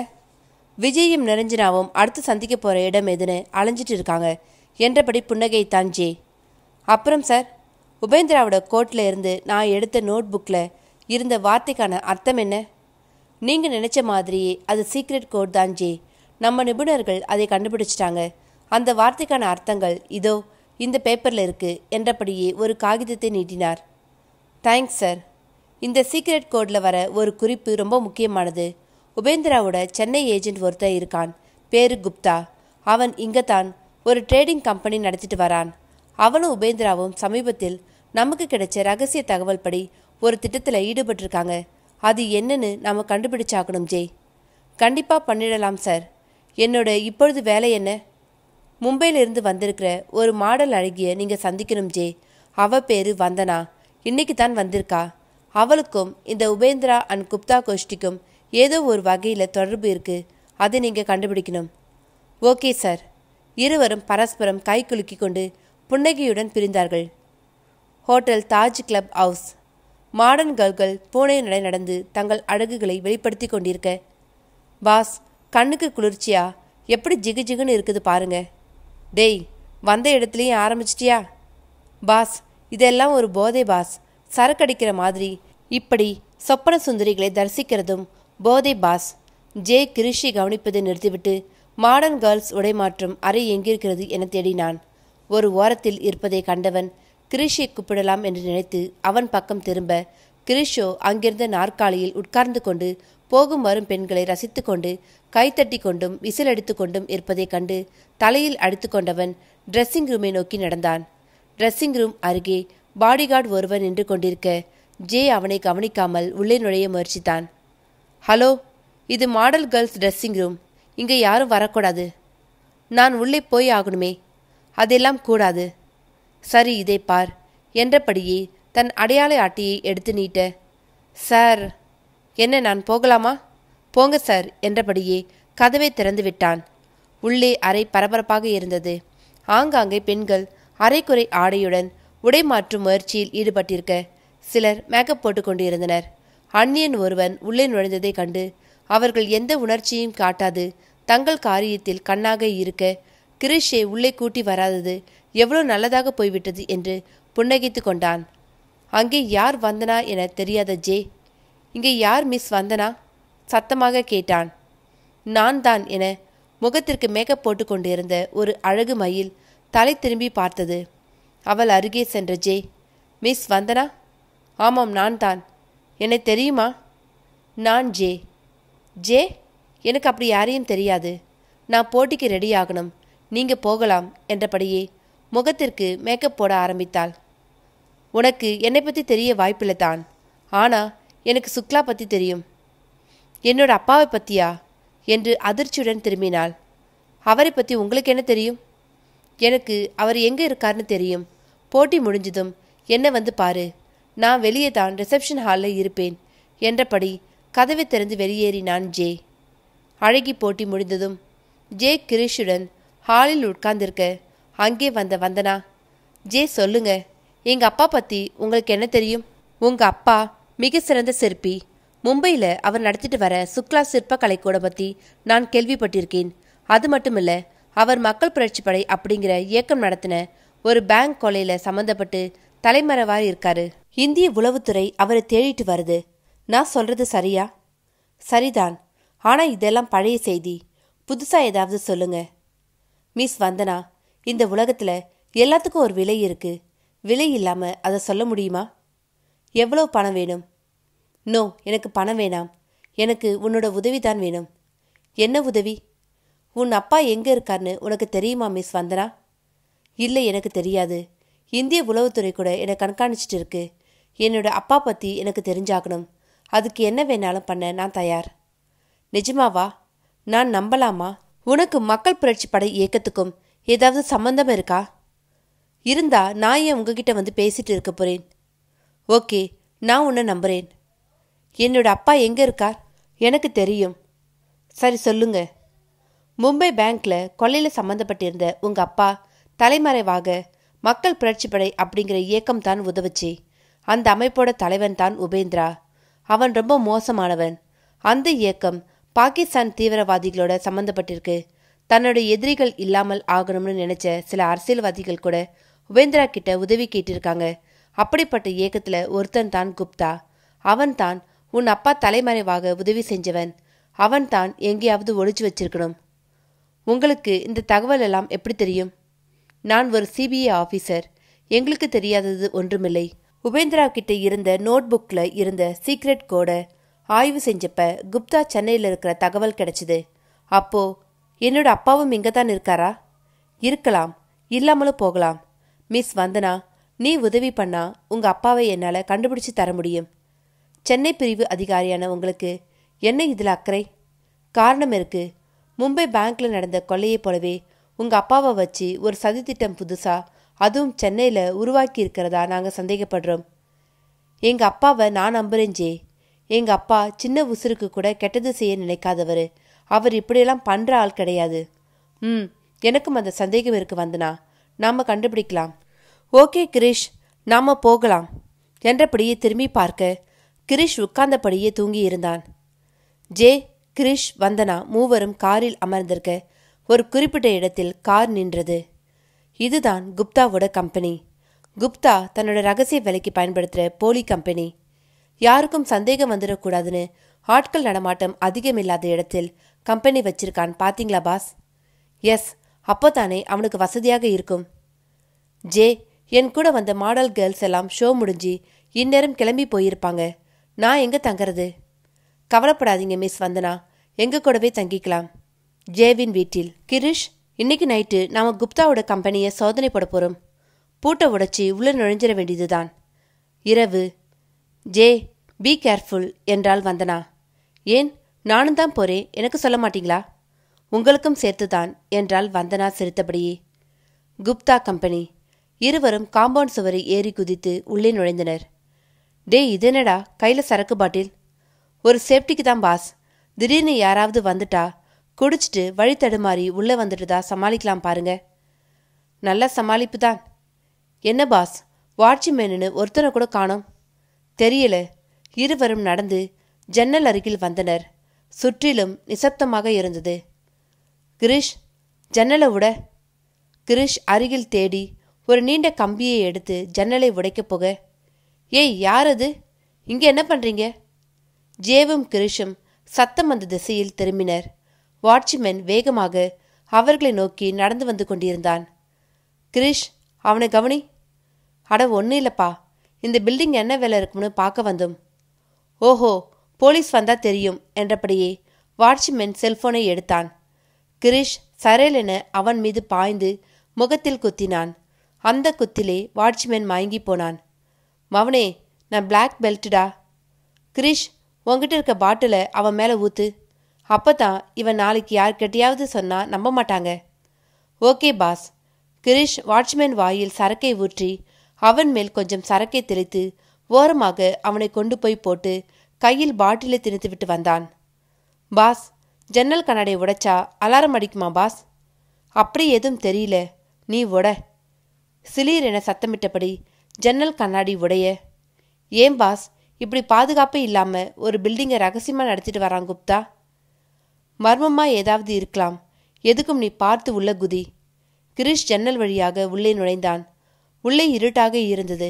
விஜயும் நிரஞ்சனாவும் அடுத்து சந்திக்க போகிற இடம் எதுன்னு அலைஞ்சிட்டு இருக்காங்க என்றபடி புன்னகைத்தான் ஜே. அப்புறம் சார், உபேந்திராவோட கோட்டில் இருந்து நான் எடுத்த நோட் புக்கில் இருந்த வார்த்தைக்கான அர்த்தம் என்ன? நீங்கள் நினச்ச மாதிரியே அது சீக்ரெட் கோட் தான் ஜே. நம்ம நிபுணர்கள் அதை கண்டுபிடிச்சிட்டாங்க. அந்த வார்த்தைக்கான அர்த்தங்கள் இதோ இந்த பேப்பரில் இருக்குது என்றபடியே ஒரு காகிதத்தை நீட்டினார். Thanks sir. இந்த சீக்ரெட் கோடில் வர ஒரு குறிப்பு ரொம்ப முக்கியமானது. உபேந்திராவோட சென்னை ஏஜென்ட் ஒருத்தர் இருக்கான், பேரு குப்தா. அவன் இங்கே தான் ஒரு ட்ரேடிங் கம்பெனி நடத்திட்டு வரான். அவனும் உபேந்திராவும் சமீபத்தில் நமக்கு கிடைச்ச ரகசிய தகவல் படி ஒரு திட்டத்தில் ஈடுபட்டிருக்காங்க. அது என்னன்னு நாம் கண்டுபிடிச்சாக்கணும் ஜெய். கண்டிப்பாக பண்ணிடலாம் சார். என்னோட இப்பொழுது வேலை என்ன? மும்பையிலிருந்து வந்திருக்கிற ஒரு மாடல் அழகிய நீங்கள் சந்திக்கணும் ஜே. அவள் பேர் வந்தனா, இன்னைக்கு தான் வந்திருக்கா. அவளுக்கும் இந்த உபேந்திரா அண்ட் குப்தா கோஷ்டிக்கும் ஏதோ ஒரு வகையில் தொடர்பு இருக்குது, அதை நீங்கள் கண்டுபிடிக்கணும். Okay sir. இருவரும் பரஸ்பரம் கை குலுக்கி கொண்டு புன்னகையுடன் பிரிந்தார்கள். Hotel Taj club house. Modern கேர்ள்கள் பூனை நடை நடந்து தங்கள் அழகுகளை வெளிப்படுத்தி கொண்டிருக்க, பாஸ் கண்ணுக்கு குளிர்ச்சியா எப்படி ஜிகு ஜிகுன்னு இருக்குது பாருங்க. டேய், வந்த இடத்துலையும் ஆரம்பிச்சிட்டியா? பாஸ், இதெல்லாம் ஒரு போதை பாஸ். சரக்கடிக்கிற மாதிரி இப்படி சொப்பன சுந்தரிகளை தரிசிக்கிறதும் போதை பாஸ். ஜே கிரிஷி கவனிப்பதை நிறுத்திவிட்டு மாடர்ன் கேர்ள்ஸ் உடை மாற்றும் அறை எங்கிருக்கிறது என தேடினான். ஒரு ஓரத்தில் இருப்பதை கண்டவன் கிரிஷியை கூப்பிடலாம் என்று நினைத்து அவன் பக்கம் திரும்ப கிரிஷோ அங்கிருந்த நாற்காலியில் உட்கார்ந்து கொண்டு போகும் வரும் பெண்களை ரசித்து கொண்டு கைத்தட்டி கொண்டும் விசிலடித்து கொண்டும் இருப்பதை கண்டு தலையில் அடித்து கொண்டவன் ட்ரெஸ்ஸிங் ரூமை நோக்கி நடந்தான். ட்ரெஸ்ஸிங் ரூம் அருகே பாடிகார்டு ஒருவன் நின்று கொண்டிருக்க ஜே அவனை கவனிக்காமல் உள்ளே நுழைய முயற்சித்தான். ஹலோ, இது மாடல் கேர்ள்ஸ் ட்ரெஸ்ஸிங் ரூம். இங்கே யாரும் வரக்கூடாது. நான் உள்ளே போய் ஆகணுமே. அதெல்லாம் கூடாது. சரி, இதை பார் என்றபடியே தன் அடையாள அட்டையை எடுத்து நீட்ட, சார் என்ன, நான் போகலாமா? போங்க சார் என்றபடியே கதவை திறந்து விட்டான். உள்ளே அறை பரபரப்பாக இருந்தது. ஆங்காங்கே பெண்கள் அரைக்குறை ஆடையுடன் உடை மாற்றும் முயற்சியில் ஈடுபட்டிருக்க சிலர் மேக்கப் போட்டுக்கொண்டு இருந்தனர். அந்நியன் ஒருவன் உள்ளே நுழைந்ததை கண்டு அவர்கள் எந்த உணர்ச்சியும் காட்டாது தங்கள் காரியத்தில் கண்ணாக இருக்க கிரிஷை உள்ளே கூட்டி வராதது எவ்வளோ நல்லதாக போய்விட்டது என்று புன்னகைத்து கொண்டான். அங்கே யார் வந்தனா என தெரியாத ஜே, இங்கே யார் மிஸ் வந்தனா சத்தமாக கேட்டான். நான் தான் என முகத்திற்கு மேக்கப் போட்டு கொண்டிருந்த ஒரு அழகு மயில் தலை திரும்பி பார்த்தது. அவள் அருகே சென்ற ஜே, மிஸ் வந்தனா? ஆமாம், நான் தான். என்னை தெரியுமா? நான் ஜே. ஜே, எனக்கு அப்படி யாரையும் தெரியாது. நான் போட்டிக்கு ரெடி ஆகணும். நீங்கள் போகலாம் என்றபடியே முகத்திற்கு மேக்கப் போட ஆரம்பித்தாள். உனக்கு என்னை பற்றி தெரிய வாய்ப்பில்லை தான். ஆனால் எனக்கு சுக்லா பற்றி தெரியும். என்னோட அப்பாவை பற்றியா என்று அதிர்ச்சியுடன் திரும்பினாள். அவரை பற்றி உங்களுக்கு என்ன தெரியும்? எனக்கு அவர் எங்கே இருக்கார்னு தெரியும். போட்டி முடிஞ்சதும் என்ன வந்து பாரு. நான் வெளியே தான் ரிசப்ஷன் ஹாலில் இருப்பேன் என்றபடி கதவை திறந்து வெளியேறினான் ஜே. அழகி போட்டி முடிந்ததும் ஜே கிரிஷுடன் ஹாலில் உட்கார்ந்திருக்க அங்கே வந்த வந்தனா, ஜே சொல்லுங்க, எங்கள் அப்பா பற்றி உங்களுக்கு என்ன தெரியும்? உங்கள் அப்பா மிக சிறந்த சிற்பி. மும்பையில் அவர் நடத்திட்டு வர சுக்லா சிற்பக்கலை கூட பற்றி நான் கேள்விப்பட்டிருக்கேன். அது மட்டும் இல்லை, அவர் மக்கள் புரட்சி படை அப்படிங்கிற இயக்கம் நடத்தின ஒரு பேங்க் கொலையில் சம்மந்தப்பட்டு தலைமறைவாக இருக்காரு. இந்திய உளவுத்துறை அவரை தேடிட்டு வருது. நான் சொல்கிறது சரியா? சரிதான். ஆனால் இதெல்லாம் பழைய செய்தி. புதுசாக ஏதாவது சொல்லுங்க. மிஸ் வந்தனா, இந்த உலகத்தில் எல்லாத்துக்கும் ஒரு விலை இருக்குது. விலை இல்லாமல் அதை சொல்ல முடியுமா? எவ்வளோ பணம் வேணும்? நோ, எனக்கு பணம் வேணாம். எனக்கு உன்னோட உதவி தான் வேணும். என்ன உதவி? உன் அப்பா எங்கே இருக்கார்னு உனக்கு தெரியுமா மிஸ் வந்தனா? இல்லை, எனக்கு தெரியாது. இந்திய உளவுத்துறை கூட என்னை கண்காணிச்சிட்டு இருக்கு. என்னோட அப்பா பற்றி எனக்கு தெரிஞ்சாகணும். அதுக்கு என்ன வேணாலும் பண்ண நான் தயார். நிஜமாவா? நான் நம்பலாமா? உனக்கு மக்கள் புரட்சி படை இயக்கத்துக்கும் ஏதாவது சம்பந்தம் இருக்கா? இருந்தா நான் ஏன் உங்ககிட்ட வந்து பேசிட்டு இருக்க போகிறேன்? ஓகே, நான் உன்னை நம்புகிறேன். என்னோட அப்பா எங்கே இருக்கார்? எனக்கு தெரியும். சரி, சொல்லுங்க. மும்பை பேங்க்கில் கொள்ளையில் சம்மந்தப்பட்டிருந்த உங்கள் அப்பா தலைமறைவாக மக்கள் புரட்சி படை அப்படிங்கிற இயக்கம் தான் உதவுச்சு. அந்த அமைப்போட தலைவன் தான் உபேந்திரா. அவன் ரொம்ப மோசமானவன். அந்த இயக்கம் பாகிஸ்தான் தீவிரவாதிகளோட சம்மந்தப்பட்டிருக்கு. தன்னோட எதிரிகள் இல்லாமல் ஆகணும்னு நினச்ச சில அரசியல்வாதிகள் கூட உபேந்திரா கிட்ட உதவி கேட்டிருக்காங்க. அப்படிப்பட்ட இயக்கத்தில் ஒருத்தன் தான் குப்தா. அவன்தான் உன் அப்பா தலைமறைவாக உதவி செஞ்சவன். அவன்தான் எங்கேயாவது ஒழிச்சு வச்சிருக்கணும். உங்களுக்கு இந்த தகவல் எல்லாம் எப்படி தெரியும்? நான் ஒரு சிபிஐ ஆஃபீஸர். எங்களுக்கு தெரியாதது ஒன்றுமில்லை. உபேந்திரா கிட்ட இருந்த நோட் புக்கில் இருந்த சீக்ரெட் கோடை ஆய்வு செஞ்சப்ப குப்தா சென்னையில் இருக்கிற தகவல் கிடைச்சிது. அப்போ என்னோட அப்பாவும் இங்கே தான் இருக்காரா? இருக்கலாம், இல்லாமலும் போகலாம். மிஸ் வந்தனா, நீ உதவி பண்ணா உங்கள் அப்பாவை என்னால் கண்டுபிடிச்சி தர முடியும். சென்னை பிரிவு அதிகாரியான உங்களுக்கு என்ன இதில் அக்கறை? காரணம் இருக்கு. மும்பை பேங்க்கில் நடந்த கொள்ளையை போலவே உங்கள் அப்பாவை வச்சு ஒரு சதித்திட்டம் புதுசாக அதுவும் சென்னையில் உருவாக்கி இருக்கிறதா நாங்கள் சந்தேகப்படுறோம். எங்கள் அப்பாவை நான் நம்புகிறேன் ஜே. எங்கள் அப்பா சின்ன உசுருக்கு கூட கெட்டது செய்ய நினைக்காதவர். அவர் இப்படியெல்லாம் பண்ணுற ஆள் கிடையாது. எனக்கும் அந்த சந்தேகம் இருக்கு வந்தனா. நாம் கண்டுபிடிக்கலாம். ஓகே கிரிஷ், நாம் போகலாம் என்றபடியே திரும்பி பார்க்க கிரிஷ் உட்கார்ந்தபடியே தூங்கியிருந்தான். ஜே, கிரிஷ், வந்தனா மூவரும் காரில் அமர்ந்திருக்க ஒரு குறிப்பிட்ட இடத்தில் கார் நின்றது. இதுதான் குப்தாவோட கம்பெனி. குப்தா தன்னோட ரகசிய வேலைக்கு பயன்படுத்துகிற போலி கம்பெனி. யாருக்கும் சந்தேகம் வந்துடக்கூடாதுன்னு ஆட்கள் நடமாட்டம் அதிகமில்லாத இடத்தில் கம்பெனி வச்சிருக்கான். பார்த்தீங்களா பாஸ்? எஸ், அப்போ தானே அவனுக்கு வசதியாக இருக்கும். ஜே, என் கூட வந்த மாடல் கேர்ள்ஸ் எல்லாம் ஷோ முடிஞ்சு இந்நேரம் கிளம்பி போயிருப்பாங்க. நான் எங்கே தங்கிறது? கவலைப்படாதீங்க மிஸ் வந்தனா, எங்கள் கூடவே தங்கிக்கலாம். ஜேவின் வீட்டில். கிரிஷ், இன்னைக்கு நைட்டு நாம் குப்தாவோட கம்பெனியை சோதனை போட போகிறோம். பூட்டை உடைச்சி உள்ள நுழைஞ்சிட வேண்டியதுதான். இரவு. ஜே, பி கேர்ஃபுல் என்றாள் வந்தனா. ஏன், நானும் தான் போறே, எனக்கு சொல்ல மாட்டீங்களா? உங்களுக்கும் சேர்த்துதான் என்றாள் வந்தனா சிரித்தபடியே. குப்தா கம்பெனி. இருவரும் காம்பவுண்ட் சுவரை ஏறி குதித்து உள்ளே நுழைந்தனர். டே, இதனடா கையில சரக்கு பாட்டில்? ஒரு சேஃப்டிக்கு தான் பாஸ், திடீர்னு யாராவது வந்துட்டா குடிச்சிட்டு வழி தடுமாறி உள்ளே வந்துட்டுதா சமாளிக்கலாம் பாருங்க. நல்ல சமாளிப்பு தான். என்ன பாஸ், வாட்ச்மேனு ஒருத்தனை கூட காணோம். தெரியல. இருவரும் நடந்து ஜன்னல் அருகில் வந்தனர். சுற்றிலும் நிசப்தமாக இருந்தது. கிரிஷ், ஜன்னலை உட. கிரிஷ் அருகில் தேடி ஒரு நீண்ட கம்பியை எடுத்து ஜன்னலை உடைக்கப் போக, ஏய் யார் அது, இங்கே என்ன பண்ணுறீங்க? ஜேவும் கிரிஷும் சத்தம் அந்த திசையில் திரும்பினர். வாட்ச்மேன் வேகமாக அவர்களை நோக்கி நடந்து வந்து கொண்டிருந்தான். கிரிஷ், அவனை கவனி. அட ஒன்றும் இல்லைப்பா, இந்த பில்டிங் என்ன வேலை இருக்கும்னு பார்க்க வந்தோம். ஓஹோ, போலீஸ் வந்தா தெரியும் என்றபடியே வாட்ச்மேன் செல்போனை எடுத்தான். கிரிஷ் சரேலென அவன் மீது பாய்ந்து முகத்தில் குத்தினான். அந்த குத்திலே வாட்ச்மேன் மயங்கி போனான். மவனே, நான் பிளாக் பெல்ட்டுடா. கிரிஷ், உங்ககிட்ட இருக்க பாட்டிலை அவன் மேலே ஊத்து. அப்போ தான் இவன் நாளைக்கு யார்கிட்டையாவது சொன்னால் நம்ப மாட்டாங்க. Okay pass. கிரிஷ் வாட்ச்மேன் வாயில் சரக்கை ஊற்றி அவன் மேல் கொஞ்சம் சரக்கை தெளித்து ஓரமாக அவனை கொண்டு போய் போட்டு கையில் பாட்டிலை திணித்துவிட்டு வந்தான். பாஸ், ஜன்னல் கண்ணாடை உடைச்சா அலாரம் அடிக்குமா பாஸ்? அப்படி எதுவும் தெரியல, நீ உட. சிலீர் என சத்தமிட்டபடி ஜன்னல் கண்ணாடி உடைய. ஏன் பாஸ், இப்படி பாதுகாப்பே இல்லாமல் ஒரு பில்டிங்கை ரகசியமாக நடத்திட்டு வரான் குப்தா? மர்மமாக ஏதாவது இருக்கலாம், எதுக்கும் நீ பார்த்து உள்ள குதி. கிரிஷ் ஜன்னல் வழியாக உள்ளே நுழைந்தான். உள்ளே இருட்டாக இருந்தது.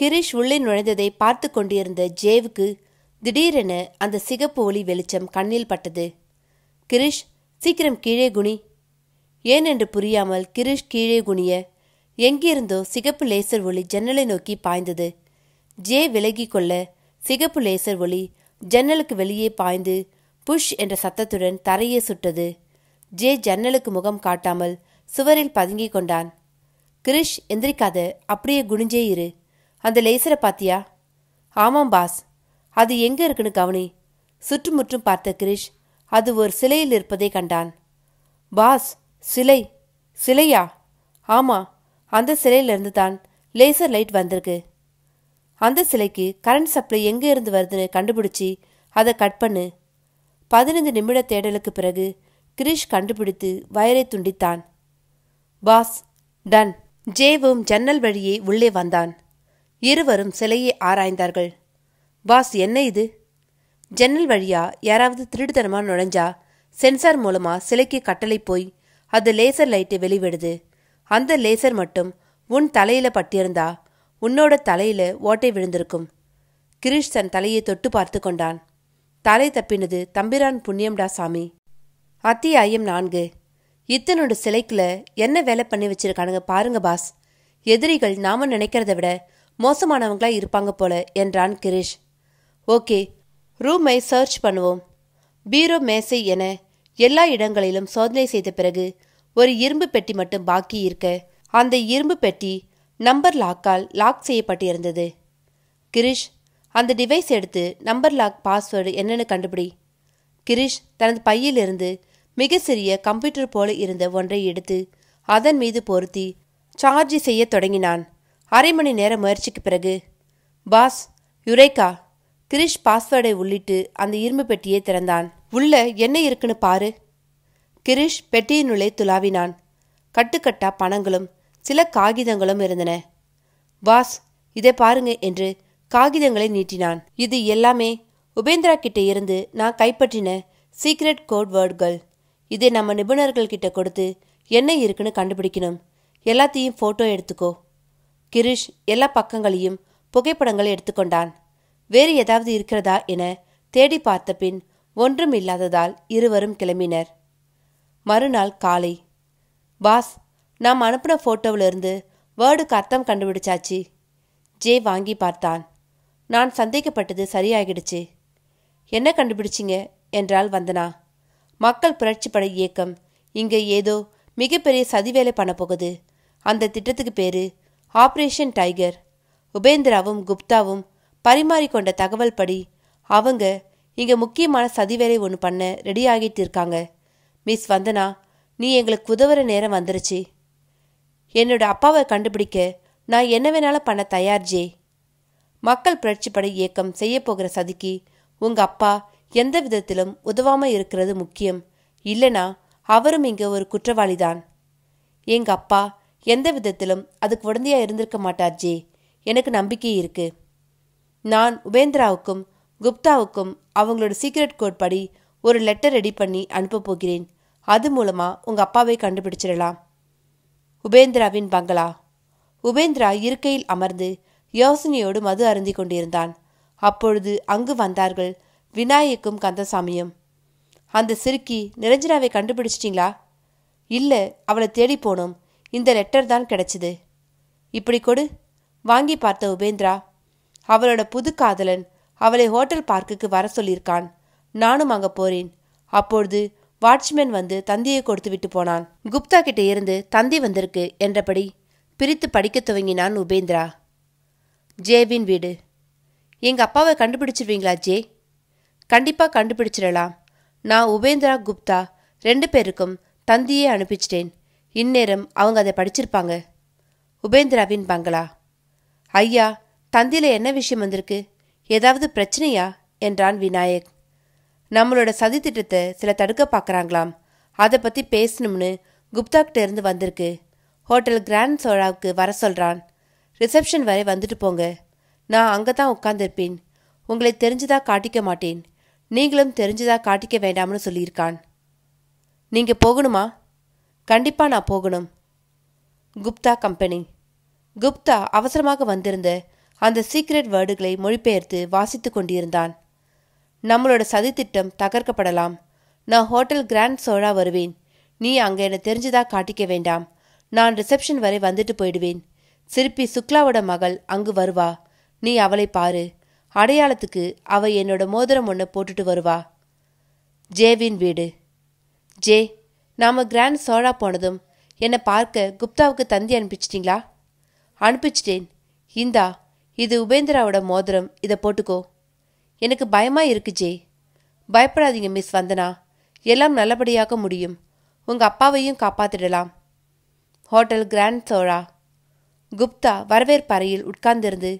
கிரிஷ் உள்ளே நுழைந்ததை பார்த்து கொண்டிருந்த ஜேவுக்கு திடீரென அந்த சிகப்பு ஒளி வெளிச்சம் கண்ணில் பட்டது. கிரிஷ், சீக்கிரம் கீழே குனி. ஏன் என்று புரியாமல் கிரிஷ் கீழே குனிய எங்கிருந்தோ சிகப்பு லேசர் ஒளி ஜன்னலை நோக்கி பாய்ந்தது. ஜே விலகி கொள்ள சிகப்பு லேசர் ஒளி ஜன்னலுக்கு வெளியே பாய்ந்து புஷ் என்ற சத்தத்துடன் தரையே சுட்டது. ஜே ஜன்னலுக்கு முகம் காட்டாமல் சுவரில் பதுங்கி கொண்டான். கிரிஷ், எந்திரிக்காத, அப்படியே குனிஞ்சே இரு. அந்த லேசரை பாத்தியா? ஆமாம் பாஸ், அது எங்கே இருக்குன்னு கவனி. சுற்றுமுற்றும் பார்த்த கிரிஷ் அது ஒரு சிலையில் இருப்பதை கண்டான். பாஸ், சிலை? சிலையா? ஆமாம், அந்த சிலையிலிருந்து தான் லேசர் லைட் வந்திருக்கு. அந்த சிலைக்கு கரண்ட் சப்ளை எங்கே இருந்து வருதுன்னு கண்டுபிடிச்சி அதை கட் பண்ணு. 15 நிமிட தேடலுக்கு பிறகு கிரிஷ் கண்டுபிடித்து வயரை துண்டித்தான். Pass, ton. ஜேவும் ஜன்னல் வழியே உள்ளே வந்தான். இருவரும் சிலையை ஆராய்ந்தார்கள். பாஸ், என்ன இது? ஜன்னல் வழியா யாராவது திருடுதனமா நுழைஞ்சா சென்சார் மூலமா சிலைக்கு கட்டளை போய் அது லேசர் லைட்டு வெளிவிடுது. அந்த லேசர் மட்டும் உன் தலையில பட்டிருந்தா உன்னோட தலையில ஓட்டை விழுந்திருக்கும். கிரிஷ் தன் தலையை தொட்டு பார்த்து கொண்டான். தலை தப்பினது தம்பிரான் புண்ணியம்டா சாமி. அத்தியாயம் 4. இத்தனோட சிலைக்குல என்ன வேலை பண்ணி வச்சிருக்கானுங்க பாருங்க பாஸ். எதிரிகள் நாம நினைக்கிறத விட மோசமானவங்களா இருப்பாங்க போல என்றான் கிரிஷ். ஓகே, ரூமை சர்ச் பண்ணுவோம். பீரோ, மேசை என எல்லா இடங்களிலும் சோதனை செய்த பிறகு ஒரு இரும்பு பெட்டி மட்டும் பாக்கி இருக்க, அந்த இரும்பு பெட்டி நம்பர் லாக்கால் லாக் செய்யப்பட்டிருந்தது. கிரிஷ், அந்த டிவைஸ் எடுத்து நம்பர் லாக் பாஸ்வேர்டு என்னன்னு கண்டுபிடி. கிரிஷ் தனது பையிலிருந்து மிக சிறிய கம்ப்யூட்டர் போல இருந்த ஒன்றை எடுத்து அதன் மீது பொருத்தி சார்ஜ் செய்ய தொடங்கினான். 30 மணி நேர முயற்சிக்கு பிறகு பாஸ், யுரேகா. கிரிஷ் பாஸ்வேர்டை உள்ளிட்டு அந்த இரும்பு பெட்டியை திறந்தான். உள்ள என்ன இருக்குன்னு பாரு. கிரிஷ் பெட்டியினுள்ளே துளாவினான். கட்டுக்கட்டா பணங்களும் சில காகிதங்களும் இருந்தன. பாஸ், இதை பாருங்க என்று காகிதங்களை நீட்டினான். இது எல்லாமே உபேந்திரா கிட்ட இருந்து நான் கைப்பற்றின சீக்ரெட் கோட் வேர்டுகள். இதை நம்ம நிபுணர்கள் கிட்ட கொடுத்து என்ன இருக்குன்னு கண்டுபிடிக்கணும். எல்லாத்தையும் ஃபோட்டோ எடுத்துக்கோ. கிரிஷ் எல்லா பக்கங்களையும் புகைப்படங்களை எடுத்துக்கொண்டான். வேறு ஏதாவது இருக்கிறதா என தேடி பார்த்த பின் ஒன்றும் இல்லாததால் இருவரும் கிளம்பினர். மறுநாள் காலை. பாஸ், நாம் அனுப்பின ஃபோட்டோவிலிருந்து வேர்டுக்கு அர்த்தம் கண்டுபிடிச்சாச்சு. ஜே வாங்கி பார்த்தான். நான் சந்தேகப்பட்டது சரியாகிடுச்சு. என்ன கண்டுபிடிச்சிங்க என்றால் வந்தனா. மக்கள் புரட்சி படை இயக்கம் இங்கே ஏதோ மிகப்பெரிய சதிவேலை பண்ண போகுது. அந்த திட்டத்துக்கு பேரு ஆப்ரேஷன் டைகர். உபேந்திராவும் குப்தாவும் பரிமாறிக்கொண்ட தகவல் படி அவங்க இங்கே முக்கியமான சதிவேலை ஒன்று பண்ண ரெடி ஆகிட்டு இருக்காங்க. மிஸ் வந்தனா, நீ எங்களுக்கு உதவுற நேரம் வந்துருச்சு. என்னோட அப்பாவை கண்டுபிடிக்க நான் என்ன வேணாலும் பண்ண தயார் ஜே. மக்கள் புரட்சி படை இயக்கம் செய்ய போகிற சதிக்கு உங்கள் அப்பா எந்த விதத்திலும் உதவாமல் இருக்கிறது முக்கியம். இல்லைனா அவரும் இங்கே ஒரு குற்றவாளிதான். எங்கள் அப்பா எந்த விதத்திலும் அதுக்கு உடந்தையாக இருந்திருக்க மாட்டார் ஜே. எனக்கு நம்பிக்கை இருக்கு. நான் உபேந்திராவுக்கும் குப்தாவுக்கும் அவங்களோட சீக்ரெட் கோட் படி ஒரு லெட்டர் ரெடி பண்ணி அனுப்ப போகிறேன். அது மூலமாக உங்கள் அப்பாவை கண்டுபிடிச்சிடலாம். உபேந்திராவின் பங்களா. உபேந்திரா இருக்கையில் அமர்ந்து யோசனையோடு மது அருந்தி கொண்டிருந்தான். அப்பொழுது அங்கு வந்தார்கள் விநாயக்கும் கந்தசாமியும். அந்த சிறுக்கி நிரஞ்சனாவை கண்டுபிடிச்சிட்டிங்களா? இல்லை, அவளை தேடி போனோம். இந்த லெட்டர் தான் கிடைச்சிது. இப்படி கொடு. வாங்கி பார்த்த உபேந்திரா, அவளோட புது காதலன் அவளை ஹோட்டல் பார்க்குக்கு வர சொல்லியிருக்கான். நானும் அங்கே போறேன். அப்பொழுது வாட்ச்மேன் வந்து தந்தியை கொடுத்து விட்டு போனான். குப்தா கிட்டே இருந்து தந்தி வந்திருக்கு என்றபடி பிரித்து படிக்க துவங்கினான் உபேந்திரா. ஜேவின் வீடு. எங்கள் அப்பாவை கண்டுபிடிச்சிருவீங்களா ஜே? கண்டிப்பாக கண்டுபிடிச்சிடலாம். நான் உபேந்திரா குப்தா 2 பேருக்கும் தந்தியே அனுப்பிச்சிட்டேன். இந்நேரம் அவங்க அதை படிச்சிருப்பாங்க. உபேந்திராவின் பங்களா. ஐயா, தந்தியில் என்ன விஷயம் வந்திருக்கு? ஏதாவது பிரச்சனையா என்றான் விநாயக். நம்மளோட சதி திட்டத்தை சில தடுக்க பார்க்குறாங்களாம். அதை பற்றி பேசணும்னு குப்தாக்கிட்ட இருந்து வந்திருக்கு. ஹோட்டல் கிராண்ட் சோழாவுக்கு வர சொல்கிறான். ரிசப்ஷன் வரை வந்துட்டு போங்க. நான் அங்கே தான் உட்காந்துருப்பேன். உங்களை தெரிஞ்சதாக காட்டிக்க மாட்டேன். நீங்களும் தெரிஞ்சதாக காட்டிக்க வேண்டாம்னு சொல்லியிருக்கான். நீங்கள் போகணுமா? கண்டிப்பாக நான் போகணும். குப்தா கம்பெனி. குப்தா அவசரமாக வந்திருந்த அந்த சீக்ரெட் வேர்டுகளை மொழிபெயர்த்து வாசித்து கொண்டிருந்தான். நம்மளோட சதித்திட்டம் தகர்க்கப்படலாம். நான் ஹோட்டல் கிராண்ட் சோழா வருவேன். நீ அங்கே என்னை தெரிஞ்சதாக காட்டிக்க வேண்டாம். நான் ரிசப்ஷன் வரை வந்துட்டு போயிடுவேன். சிற்பி சுக்லாவோட மகள் அங்கு வருவா. நீ அவளை பாரு. அடையாளத்துக்கு அவ என்னோட மோதிரம் ஒன்று போட்டுட்டு வருவா. ஜேவின் வீடு. ஜே, நாம் கிராண்ட் சோழா போனதும் என்னை பார்க்க குப்தாவுக்கு தந்தி அனுப்பிச்சிட்டிங்களா? அனுப்பிச்சிட்டேன். இந்தா, இது உபேந்திராவோட மோதிரம். இதை போட்டுக்கோ. எனக்கு பயமாக இருக்கு ஜே. பயப்படாதீங்க மிஸ் வந்தனா. எல்லாம் நல்லபடியாக முடியும். உங்கள் அப்பாவையும் காப்பாற்றிடலாம். Hotel Grand Chola. குப்தா வரவேற்பறையில் உட்கார்ந்திருந்து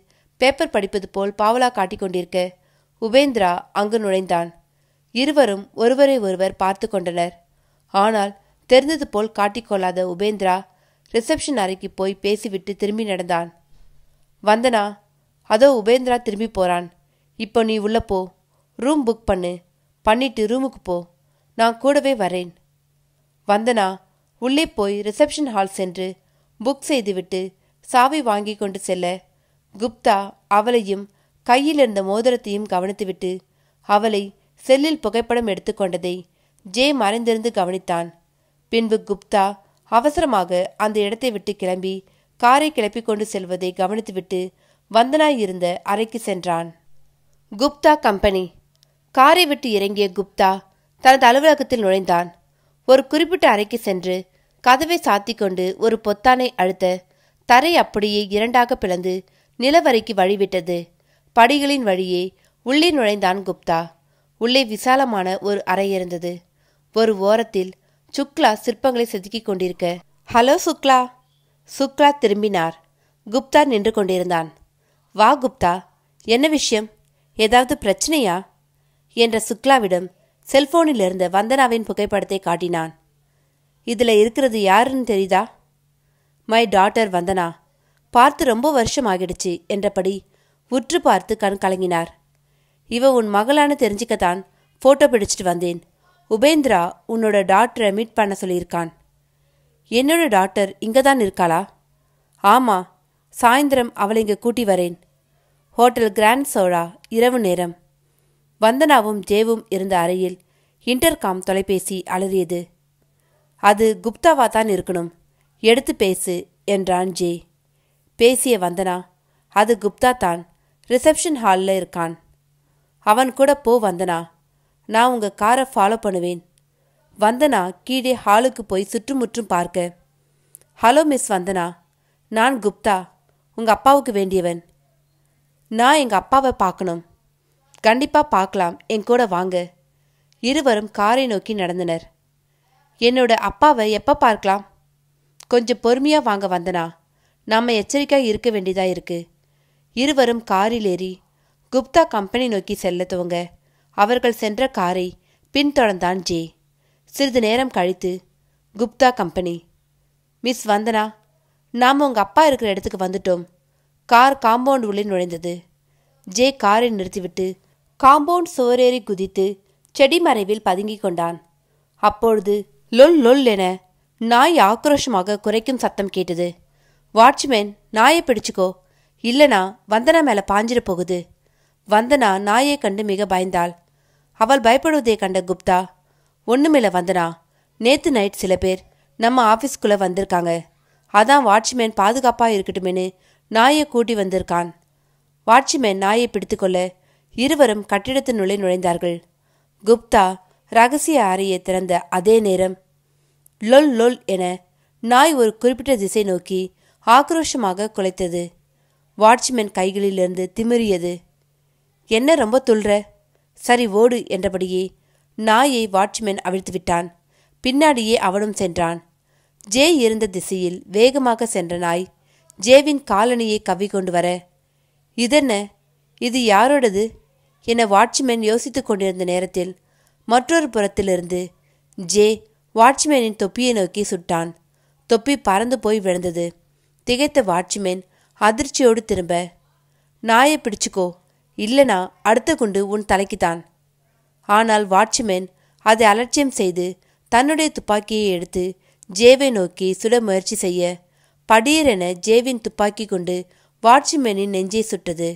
பேப்பர் படிப்பது போல் பாவலா காட்டி கொண்டிருக்க உபேந்திரா அங்கு நுழைந்தான். இருவரும் ஒருவரை ஒருவர் பார்த்து கொண்டனர். ஆனால் தெரிந்தது போல் காட்டிக்கொள்ளாத உபேந்திரா ரிசப்ஷன் அறைக்கு போய் பேசிவிட்டு திரும்பி நடந்தான். வந்தனா, அதோ உபேந்திரா திரும்பி போகிறான். இப்போ நீ உள்ளே போ. ரூம் புக் பண்ணிட்டு ரூமுக்கு போ. நான் கூடவே வரேன். வந்தனா உள்ளே போய் ரிசப்ஷன் ஹால் சென்று புக் செய்துவிட்டு சாவி வாங்கி கொண்டு செல்ல குப்தா அவளையும் கையில் இருந்த மோதிரத்தையும் கவனித்துவிட்டு அவளை செல்லில் புகைப்படம் எடுத்துக்கொண்டதை ஜே மறைந்திருந்து கவனித்தான். பின்பு குப்தா அவசரமாக அந்த இடத்தை விட்டு கிளம்பி காரை கிளப்பி கொண்டு செல்வதை கவனித்துவிட்டு வந்தனா இருந்த அறைக்கு சென்றான். குப்தா கம்பெனி. காரை விட்டு இறங்கிய குப்தா தனது அலுவலகத்தில் நுழைந்தான். ஒரு குறிப்பிட்ட அறைக்கு சென்று கதவை சாத்தி கொண்டு ஒரு பொத்தானை அழுத்த தரை அப்படியே 2ஆக பிளந்து நிலவரைக்கு வழிவிட்டது. படிகளின் வழியே உள்ளே நுழைந்தான் குப்தா. உள்ளே விசாலமான ஒரு அறை இருந்தது. ஒரு ஓரத்தில் சுக்லா சிற்பங்களை செதுக்கி கொண்டிருக்க, ஹலோ சுக்லா. சுக்லா திரும்பினார். குப்தா நின்று கொண்டிருந்தான். வா குப்தா, என்ன விஷயம்? ஏதாவது பிரச்சனையா என்ற சுக்லாவிடம் செல்போனில் இருந்த வந்தனாவின் புகைப்படத்தை காட்டினான். இதில் இருக்கிறது யாருன்னு தெரியுதா? My daughter Vandana. பார்த்து ரொம்ப வருஷம் ஆகிடுச்சு என்றபடி உற்று பார்த்து கண் கலங்கினார். இவ உன் மகளானு தெரிஞ்சுக்கத்தான் ஃபோட்டோ பிடிச்சிட்டு வந்தேன். உபேந்திரா உன்னோட டாக்டரை மீட் பண்ண சொல்லியிருக்கான். என்னோட டாக்டர் இங்கே தான் இருக்காளா? ஆமாம், சாயந்தரம் அவளை இங்கே கூட்டி வரேன். ஹோட்டல் கிராண்ட் சோழா, இரவு நேரம். வந்தனாவும் ஜேவும் இருந்த அறையில் இன்டர்காம் தொலைபேசி அலறியது. அது குப்தாவா தான் இருக்கணும். எடுத்து பேசு என்றான் ஜே. பேசிய வந்தனா, அது குப்தா தான். ரிசப்ஷன் ஹாலில் இருக்கான். அவன் கூட போ வந்தனா. நான் உங்கள் காரை ஃபாலோ பண்ணுவேன். வந்தனா கீழே ஹாலுக்கு போய் சுற்றுமுற்றும் பார்க்க, ஹலோ மிஸ் வந்தனா, நான் குப்தா. உங்க அப்பாவுக்கு வேண்டியவன். நான் எங்க அப்பாவை பார்க்கணும். கண்டிப்பா பார்க்கலாம், என் கூட வாங்க. இருவரும் காரை நோக்கி நடந்தனர். என்னோட அப்பாவை எப்ப பார்க்கலாம்? கொஞ்சம் பொறுமையா வாங்க வந்தனா, நாம எச்சரிக்கை இருக்க வேண்டியதா இருக்கு. இருவரும் காரில் ஏறி குப்தா கம்பெனி நோக்கி செல்ல துவங்க அவர்கள் சென்ற காரை பின்தொடர்ந்தான் ஜே. சிறிது நேரம் கழித்து குப்தா கம்பெனி. மிஸ் வந்தனா, நாம் உங்க அப்பா இருக்கிற இடத்துக்கு வந்துட்டோம். கார் காம்பவுண்ட் உள்ளே நுழைந்தது. ஜே காரை நிறுத்திவிட்டு காம்பவுண்ட் சோரேறி குதித்து செடி மறைவில் பதுங்கி கொண்டான். அப்பொழுது லொல் லொல் என நாய் ஆக்ரோஷமாக குறைக்கும் சத்தம் கேட்டது. வாட்ச்மேன், நாயை பிடிச்சுக்கோ, இல்லனா வந்தனா மேல பாஞ்சிட போகுது. வந்தனா நாயை கண்டு மிக பயந்தாள். அவள் பயப்படுவதை கண்ட குப்தா, ஒண்ணுமில்ல வந்தனா, நேத்து நைட் சில பேர் நம்ம ஆஃபீஸ்க்குள்ள வந்திருக்காங்க. அதான் வாட்ச்மேன் பாதுகாப்பா இருக்கட்டுமேனு நாயை கூட்டி வந்திருக்கான். வாட்ச்மேன் நாயை பிடித்துக்கொள்ள இருவரும் கட்டிடத்தினுள்ளே நுழைந்தார்கள். குப்தா ரகசிய அறையை திறந்த அதே நேரம் லொல் லொல் என நாய் ஒரு குறிப்பிட்ட திசை நோக்கி ஆக்ரோஷமாக குலைத்தது. வாட்ச்மேன் கைகளிலிருந்து திமிரியது. என்ன ரொம்ப துள்ற, சரி ஓடு என்றபடியே நாயை வாட்ச்மேன் அவிழ்த்து விட்டான். பின்னாடியே அவனும் சென்றான். ஜே இருந்த திசையில் வேகமாக சென்ற நாய் ஜேவின் காலணியை கவ்வி கொண்டு வர, இதென்ன, இது யாரோடது என வாட்ச்மேன் யோசித்து கொண்டிருந்த நேரத்தில் மற்றொரு புறத்திலிருந்து ஜே வாட்ச்மேனின் தொப்பியை நோக்கி சுட்டான். தொப்பி பறந்து போய் விழுந்தது. திகைத்த வாட்ச்மேன் அதிர்ச்சியோடு திரும்ப, நாயை பிடிச்சுக்கோ, இல்லனா அடுத்த குண்டு உன் தலைக்குத்தான். ஆனால் வாட்ச்மேன் அதை அலட்சியம் செய்து தன்னுடைய துப்பாக்கியை எடுத்து ஜேவை நோக்கி சுட முயற்சி செய்ய படீரென ஜேவின் துப்பாக்கி கொண்டு வாட்ச்மேனின் நெஞ்சை சுட்டது.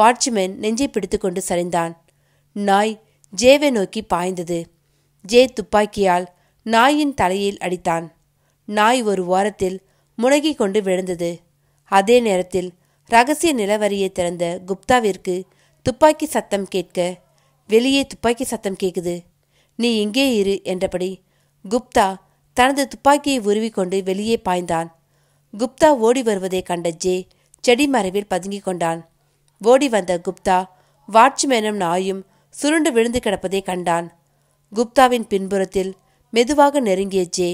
வாட்ச்மேன் நெஞ்சை பிடித்து கொண்டு சரிந்தான். நாய் ஜேவை நோக்கி பாய்ந்தது. ஜே துப்பாக்கியால் நாயின் தலையில் அடித்தான். நாய் ஒரு வாரத்தில் முனகி கொண்டு விழுந்தது. அதே நேரத்தில் ரகசிய நிலவரியை திறந்த குப்தாவிற்கு துப்பாக்கி சத்தம் கேட்க, வெளியே துப்பாக்கி சத்தம் கேட்குது, நீ இங்கே இரு என்றபடி குப்தா தனது துப்பாக்கியை உருவிக்கொண்டு வெளியே பாய்ந்தான். குப்தா ஓடி வருவதை கண்ட ஜே செடி மறைவில் பதுங்கி கொண்டான். ஓடி வந்த குப்தா வாட்ச்மேனும் நாயும் சுருண்டு விழுந்து கிடப்பதை கண்டான். குப்தாவின் பின்புறத்தில் மெதுவாக நெருங்கிய ஜே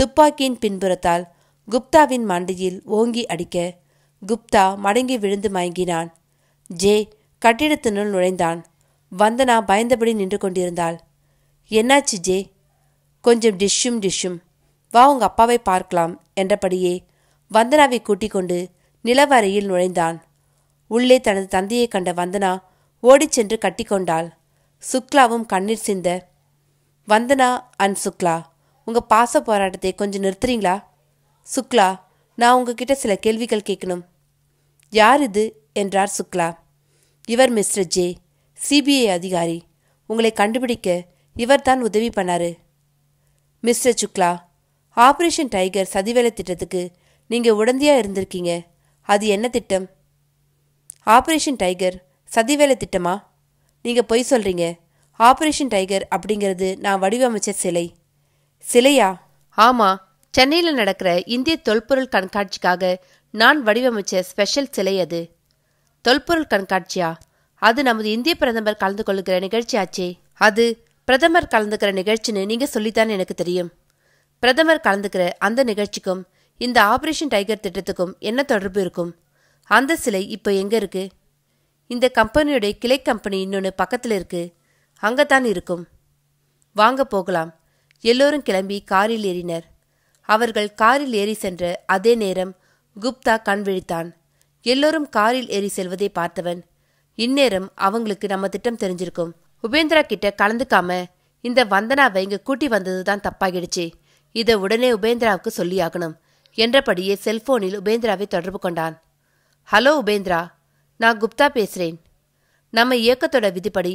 துப்பாக்கியின் பின்புறத்தால் குப்தாவின் மண்டையில் ஓங்கி அடிக்க குப்தா மடங்கி விழுந்து மயங்கினான். ஜே கட்டிடத்தினுள் நுழைந்தான். வந்தனா பயந்தபடி நின்று கொண்டிருந்தாள். என்னாச்சு ஜே? கொஞ்சம் டிஷ்ஷும் வா உங்க அப்பாவை பார்க்கலாம் என்றபடியே வந்தனாவை கூட்டிக் கொண்டு நிலவறையில் நுழைந்தான். உள்ளே தனது தந்தையை கண்ட வந்தனா ஓடிச் சென்று கட்டி கொண்டாள். சுக்லாவும் கண்ணீர் சிந்த, வந்தனா அண்ட் சுக்லா, உங்க பாச போராட்டத்தை கொஞ்சம் நிறுத்துறீங்களா? சுக்லா, நான் உங்ககிட்ட சில கேள்விகள் கேட்கணும். யார் இது என்றார் சுக்லா. இவர் மிஸ்டர் ஜே, சிபிஐ அதிகாரி. உங்களை கண்டுபிடிக்க இவர் தான் உதவி பண்ணாரு. மிஸ்டர் சுக்லா, ஆப்ரேஷன் டைகர் சதிவேலை திட்டத்துக்கு நீங்கள் உடந்தையாக இருந்திருக்கீங்க. அது என்ன திட்டம்? ஆப்ரேஷன் டைகர் சதிவேலை திட்டமா? நீங்கள் பொய் சொல்கிறீங்க. ஆப்ரேஷன் டைகர் அப்படிங்கிறது நான் வடிவமைச்ச சிலை. சிலையா? ஆமாம், சென்னையில் நடக்கிற இந்திய தொல்பொருள் கண்காட்சிக்காக நான் வடிவமைச்ச ஸ்பெஷல் சிலை அது. தொல்பொருள் கண்காட்சியா? அது நமது இந்திய பிரதமர் கலந்து கொள்ளுகிற நிகழ்ச்சியாச்சே. அது பிரதமர் கலந்துக்கிற நிகழ்ச்சின்னு நீங்கள் சொல்லித்தான் எனக்கு தெரியும். பிரதமர் கலந்துக்கிற அந்த நிகழ்ச்சிக்கும் இந்த ஆப்ரேஷன் டைகர் திட்டத்துக்கும் என்ன தொடர்பு இருக்கும்? அந்த சிலை இப்போ எங்கே இருக்கு? இந்த கம்பெனியுடைய கிளை கம்பெனி இன்னொன்று பக்கத்தில் இருக்கு, அங்கே தான் இருக்கும். வாங்க போகலாம். எல்லோரும் கிளம்பி காரில் ஏறினர். அவர்கள் காரில் ஏறி சென்ற அதே நேரம் குப்தா கண் விழித்தான். எல்லோரும் காரில் ஏறி செல்வதை பார்த்தவன், இந்நேரம் அவங்களுக்கு நம்ம திட்டம் தெரிஞ்சிருக்கும். உபேந்திரா கிட்ட கலந்துக்காம இந்த வந்தனாவை இங்கே கூட்டி வந்தது தான் தப்பாகிடுச்சு. இதை உடனே உபேந்திராவுக்கு சொல்லியாகணும் என்றபடியே செல்போனில் உபேந்திராவை தொடர்பு கொண்டான். ஹலோ உபேந்திரா, நான் குப்தா பேசுகிறேன். நம்ம இயக்கத்தோட விதிப்படி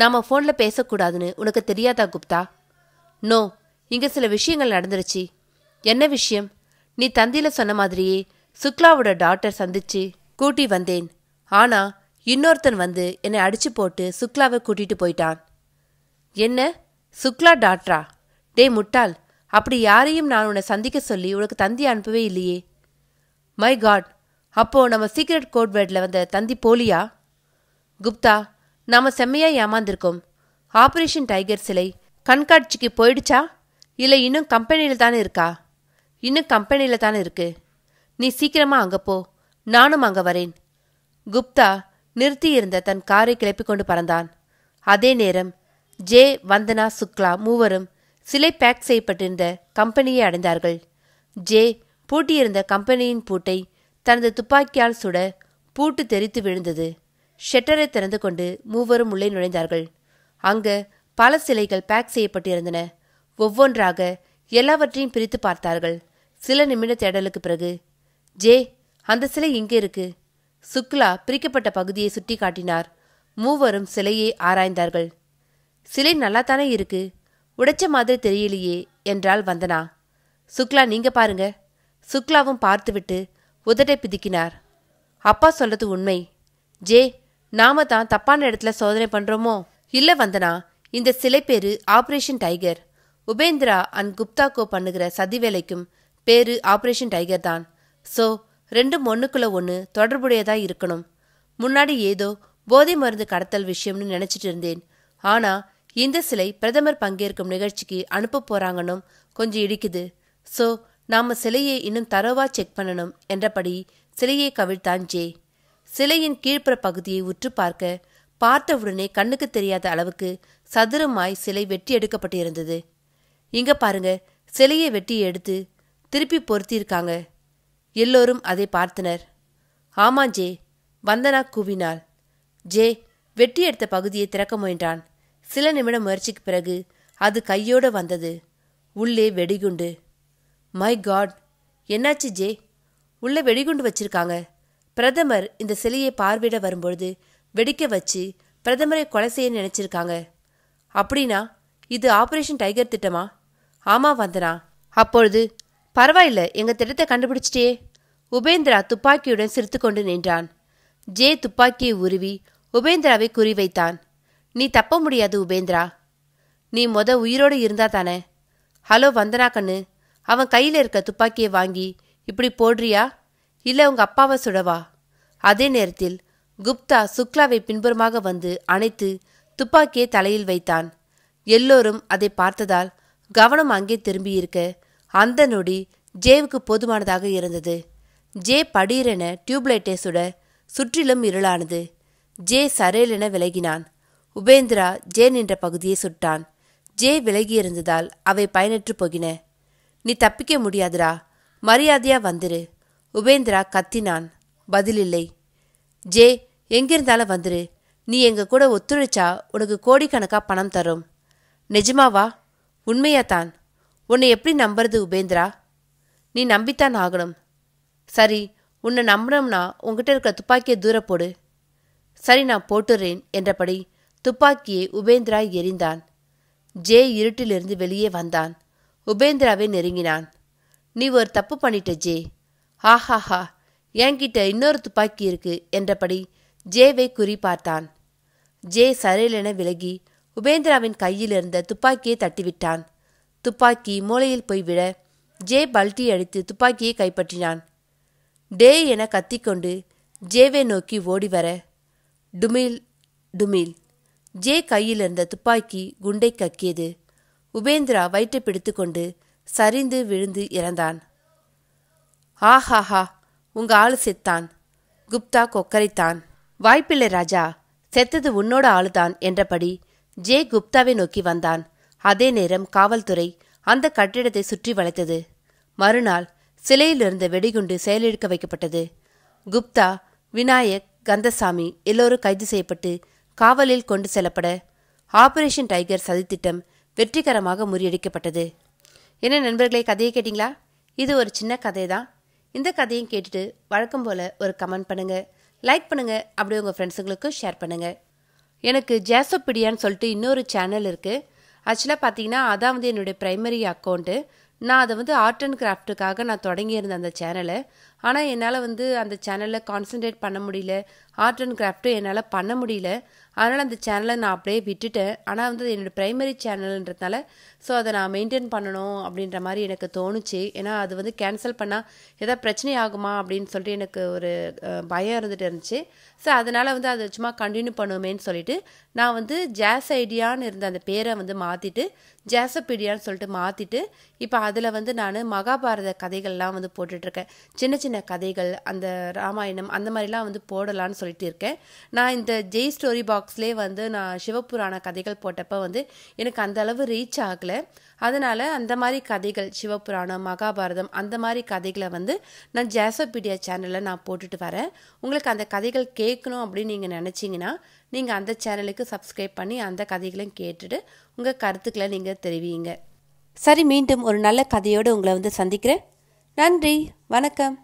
நாம் ஃபோனில் பேசக்கூடாதுன்னு உனக்கு தெரியாதா குப்தா? நோ, இங்கே சில விஷயங்கள் நடந்துருச்சு. என்ன விஷயம்? நீ தந்தியில் சொன்ன மாதிரியே சுக்லாவோட டாக்டர் சந்திச்சு கூட்டி வந்தேன். ஆனால் இன்னொருத்தன் வந்து என்னை அடிச்சு போட்டு சுக்லாவை கூட்டிகிட்டு போயிட்டான். என்ன, சுக்லா டாக்டரா? டே முட்டாள், அப்படி யாரையும் நான் உன்னை சந்திக்க சொல்லி உனக்கு தந்தி அனுப்பவே இல்லையே. மை காட், அப்போது நம்ம சீக்ரெட் கோட் வேர்டில் வந்த தந்தி போலியா? குப்தா, நாம் செம்மையாக ஏமாந்திருக்கோம். ஆப்ரேஷன் டைகர் சிலை கண்காட்சிக்கு போயிடுச்சா இல்லை இன்னும் கம்பெனியில் தானே இருக்கா? இன்னும் கம்பெனியில் தானே இருக்கு. நீ சீக்கிரமாக அங்கே போ, நானும் அங்கே வரேன். குப்தா நிறுத்தியிருந்த தன் காரை கிளப்பிக்கொண்டு பறந்தான். அதே நேரம் ஜே, வந்தனா, சுக்லா மூவரும் சிலை பேக் செய்யப்பட்டிருந்த கம்பெனியை அடைந்தார்கள். ஜே பூட்டியிருந்த கம்பெனியின் பூட்டை தனது துப்பாக்கியால் சுட பூட்டு தெரித்து விழுந்தது. ஷெட்டரை திறந்து கொண்டு மூவரும் உள்ளே நுழைந்தார்கள். அங்கு பல சிலைகள் பேக் செய்யப்பட்டிருந்தன. ஒவ்வொன்றாக எல்லாவற்றையும் பிரித்து பார்த்தார்கள். சில நிமிட தேடலுக்கு பிறகு, ஜே, அந்த சிலை எங்கே இருக்கு? சுக்லா பிரிக்கப்பட்ட பகுதியை சுட்டி காட்டினார். மூவரும் சிலையை ஆராய்ந்தார்கள். சிலை நல்லாத்தானே இருக்கு, உடைச்ச மாதிரி தெரியலையே என்றாள் வந்தனா. சுக்லா, நீங்க பாருங்க. சுக்லாவும் பார்த்துவிட்டு உதட்டை பிதுக்கினார். அப்பா சொல்றது உண்மை ஜே, நாம தான் தப்பான இடத்துல சோதனை பண்றோமோ? இல்லை வந்தனா, இந்த சிலை பேரு operation tiger. Upendra and Gupta co பண்ணுகிற சதிவேலைக்கும் பேரு ஆப்ரேஷன் டைகர் தான். ஸோ ரெண்டும் ஒன்றுக்குள்ள ஒன்று தொடர்புடையதாக இருக்கணும். முன்னாடி ஏதோ போதை மருந்து கடத்தல் விஷயம்னு நினச்சிட்டு இருந்தேன். ஆனால் இந்த சிலை பிரதமர் பங்கேற்கும் நிகழ்ச்சிக்கு அனுப்ப போகிறாங்கன்னு கொஞ்சம் இடிக்குது. ஸோ நாம் சிலையை இன்னும் தரோவாக செக் பண்ணணும் என்றபடி சிலையை கவிழ்த்தான் ஜே. சிலையின் கீழ்ப்புற பகுதியை உற்று பார்க்க பார்த்தவுடனே கண்ணுக்கு தெரியாத அளவுக்கு சதுரமாய் சிலை வெட்டி எடுக்கப்பட்டு இருந்தது. இங்கே பாருங்க, சிலையை வெட்டி எடுத்து திருப்பி பொருத்தியிருக்காங்க. எல்லோரும் அதை பார்த்தனர். ஆமாம் ஜே, வந்தனா கூவினாள். ஜே வெட்டி எடுத்த பகுதியை திறக்க முயன்றான். சில நிமிட முயற்சிக்கு பிறகு அது கையோடு வந்தது. உள்ளே வெடிகுண்டு. மை காட், என்னாச்சு ஜே? உள்ளே வெடிகுண்டு வச்சிருக்காங்க. பிரதமர் இந்த சிலையை பார்வையிட வரும்பொழுது வெடிக்க வச்சு பிரதமரை கொலை செய்ய நினைச்சிருக்காங்க. அப்படின்னா இது ஆப்ரேஷன் டைகர் திட்டமா? ஆமாம் வந்தனா. அப்பொழுது பரவாயில்ல, எங்கள் திட்டத்தை கண்டுபிடிச்சிட்டே. உபேந்திரா துப்பாக்கியுடன் சிரித்து கொண்டு நின்றான். ஜே துப்பாக்கியை உருவி உபேந்திராவை குறிவைத்தான். நீ தப்ப முடியாது உபேந்திரா, நீ உயிரோடு இருந்தா தானே. ஹலோ வந்தனா கண்ணு, அவன் கையில் இருக்க துப்பாக்கியை வாங்கி இப்படி போடுறியா இல்லை உங்கள் அப்பாவை சுடவா? அதே நேரத்தில் குப்தா சுக்லாவை பின்புறமாக வந்து அணைத்து துப்பாக்கியை தலையில் வைத்தான். எல்லோரும் அதை பார்த்ததால் கவனம் அங்கே திரும்பியிருக்க அந்த நொடி ஜேவுக்கு போதுமானதாக இருந்தது. ஜே படீரென டியூப்லைட்டை சுட சுற்றிலும் இருளானது. ஜே சரேலென விலகினான். உபேந்திரா ஜே நின்ற பகுதியை சுட்டான். ஜே விலகியிருந்ததால் அவை பயனற்று போகின. நீ தப்பிக்க முடியாதுரா, மரியாதையா வந்துரு. உபேந்திரா கத்தினான். பதிலில்லை. ஜே எங்கிருந்தாலும் வந்துரு, நீ எங்க கூட ஒத்துழைச்சா உனக்கு கோடிக்கணக்காக பணம் தரும். நிஜமாவா? உண்மையாத்தான். உன்னை எப்படி நம்புறது உபேந்திரா? நீ நம்பித்தான் ஆகணும். சரி, உன்னை நம்பணும்னா உங்ககிட்ட இருக்கிற துப்பாக்கியை தூரப்போடு. சரி, நான் போட்டுறேன் என்றபடி துப்பாக்கியை உபேந்திரா எரிந்தான். ஜே இருட்டிலிருந்து வெளியே வந்தான். உபேந்திராவை நெருங்கினான். நீ ஒரு தப்பு பண்ணிட்ட ஜே. ஆஹாஹா, என்கிட்ட இன்னொரு துப்பாக்கி இருக்கு என்றபடி ஜேவை குறி பார்த்தான். ஜே சரேலென விலகி உபேந்திராவின் கையிலிருந்த துப்பாக்கியை தட்டிவிட்டான். துப்பாக்கி மூளையில் போய்விட ஜே பல்ட்டி அடித்து துப்பாக்கியை கைப்பற்றினான். டே என கத்திக்கொண்டு ஜேவை நோக்கி ஓடி வர டுமில் டுமில் ஜே கையில் இருந்த துப்பாக்கி குண்டை கக்கியது. உபேந்திரா வயிற்றை பிடித்து கொண்டு சரிந்து விழுந்து இறந்தான். ஆஹாஹா, உங்க ஆளு செத்தான். குப்தா கொக்கரைத்தான். வாய்ப்பில்லை ராஜா, செத்தது உன்னோட ஆளுதான் என்றபடி ஜே குப்தாவை நோக்கி வந்தான். அதே நேரம் காவல்துறை அந்த கட்டிடத்தை சுற்றி வளைத்தது. மறுநாள் சிலையிலிருந்த வெடிகுண்டு செயலிழக்க வைக்கப்பட்டது. குப்தா, விநாயக், கந்தசாமி எல்லோரும் கைது செய்யப்பட்டு காவலில் கொண்டு செல்லப்பட ஆபரேஷன் டைகர் சதித்திட்டம் வெற்றிகரமாக முறியடிக்கப்பட்டது. என்ன நண்பர்களே, கதையை கேட்டிங்களா? இது ஒரு சின்ன கதை தான். இந்த கதையும் கேட்டுட்டு வழக்கம் போல் ஒரு கமெண்ட் பண்ணுங்கள், லைக் பண்ணுங்கள், அப்படியே உங்கள் ஃப்ரெண்ட்ஸுங்களுக்கும் ஷேர் பண்ணுங்கள். எனக்கு ஜாசோபீடியான்னு சொல்லிட்டு இன்னொரு சேனல் இருக்குது. ஆக்சுவலாக பார்த்தீங்கன்னா அதான் என்னுடைய ப்ரைமரி அக்கௌண்ட்டு. நான் அதை ஆர்ட் அண்ட் கிராஃப்ட்டுக்காக நான் தொடங்கியிருந்தேன் அந்த சேனலை. ஆனால் என்னால் அந்த சேனலில் கான்சன்ட்ரேட் பண்ண முடியல, ஆர்ட் அண்ட் கிராஃப்ட்டும் என்னால் பண்ண முடியல. அதனால் அந்த சேனலை நான் அப்படியே விட்டுட்டேன். ஆனால் வந்து என்னோடய ப்ரைமரி சேனல்ன்றதுனால ஸோ அதை நான் மெயின்டைன் பண்ணணும் அப்படின்ற மாதிரி எனக்கு தோணுச்சு. ஏன்னா அது வந்து கேன்சல் பண்ணால் எதாவது பிரச்சனை ஆகுமா அப்படின்னு சொல்லிட்டு எனக்கு ஒரு பயம் இருந்துட்டு இருந்துச்சு. ஸோ அதனால் வந்து அதை சும்மா கண்டினியூ பண்ணுவேன்னு சொல்லிட்டு நான் வந்து ஜாஸ் ஐடியான்னு இருந்த அந்த பேரை வந்து மாற்றிட்டு ஜாஸபீடியான்னு சொல்லிட்டு மாற்றிட்டு இப்போ அதில் வந்து நான் மகாபாரத கதைகள்லாம் வந்து போட்டுட்ருக்கேன். சின்ன சின்ன கதைகள் அந்த ராமாயணம் அந்த மாதிரிலாம் வந்து போடலான்னு சொல்லிட்டு இருக்கேன். நான் இந்த ஜெய் ஸ்டோரி பாக்ஸ்லேயே வந்து நான் சிவபுராண கதைகள் போட்டப்போ வந்து எனக்கு அந்த அளவு ரீச் ஆகலை. அதனால் அந்த மாதிரி கதைகள் சிவபுராணம் மகாபாரதம் அந்த மாதிரி கதைகளை வந்து நான் ஜாஸபீடியா சேனலில் நான் போட்டுட்டு வரேன். உங்களுக்கு அந்த கதைகள் கேட்கணும் அப்படின்னு நீங்கள் நினச்சிங்கன்னா நீங்கள் அந்த சேனலுக்கு சப்ஸ்கிரைப் பண்ணி அந்த கதைகளையும் கேட்டுட்டு உங்கள் கருத்துக்களை நீங்கள் தெரிவிங்க. சரி, மீண்டும் ஒரு நல்ல கதையோடு உங்களை வந்து சந்திக்கிறேன். நன்றி, வணக்கம்.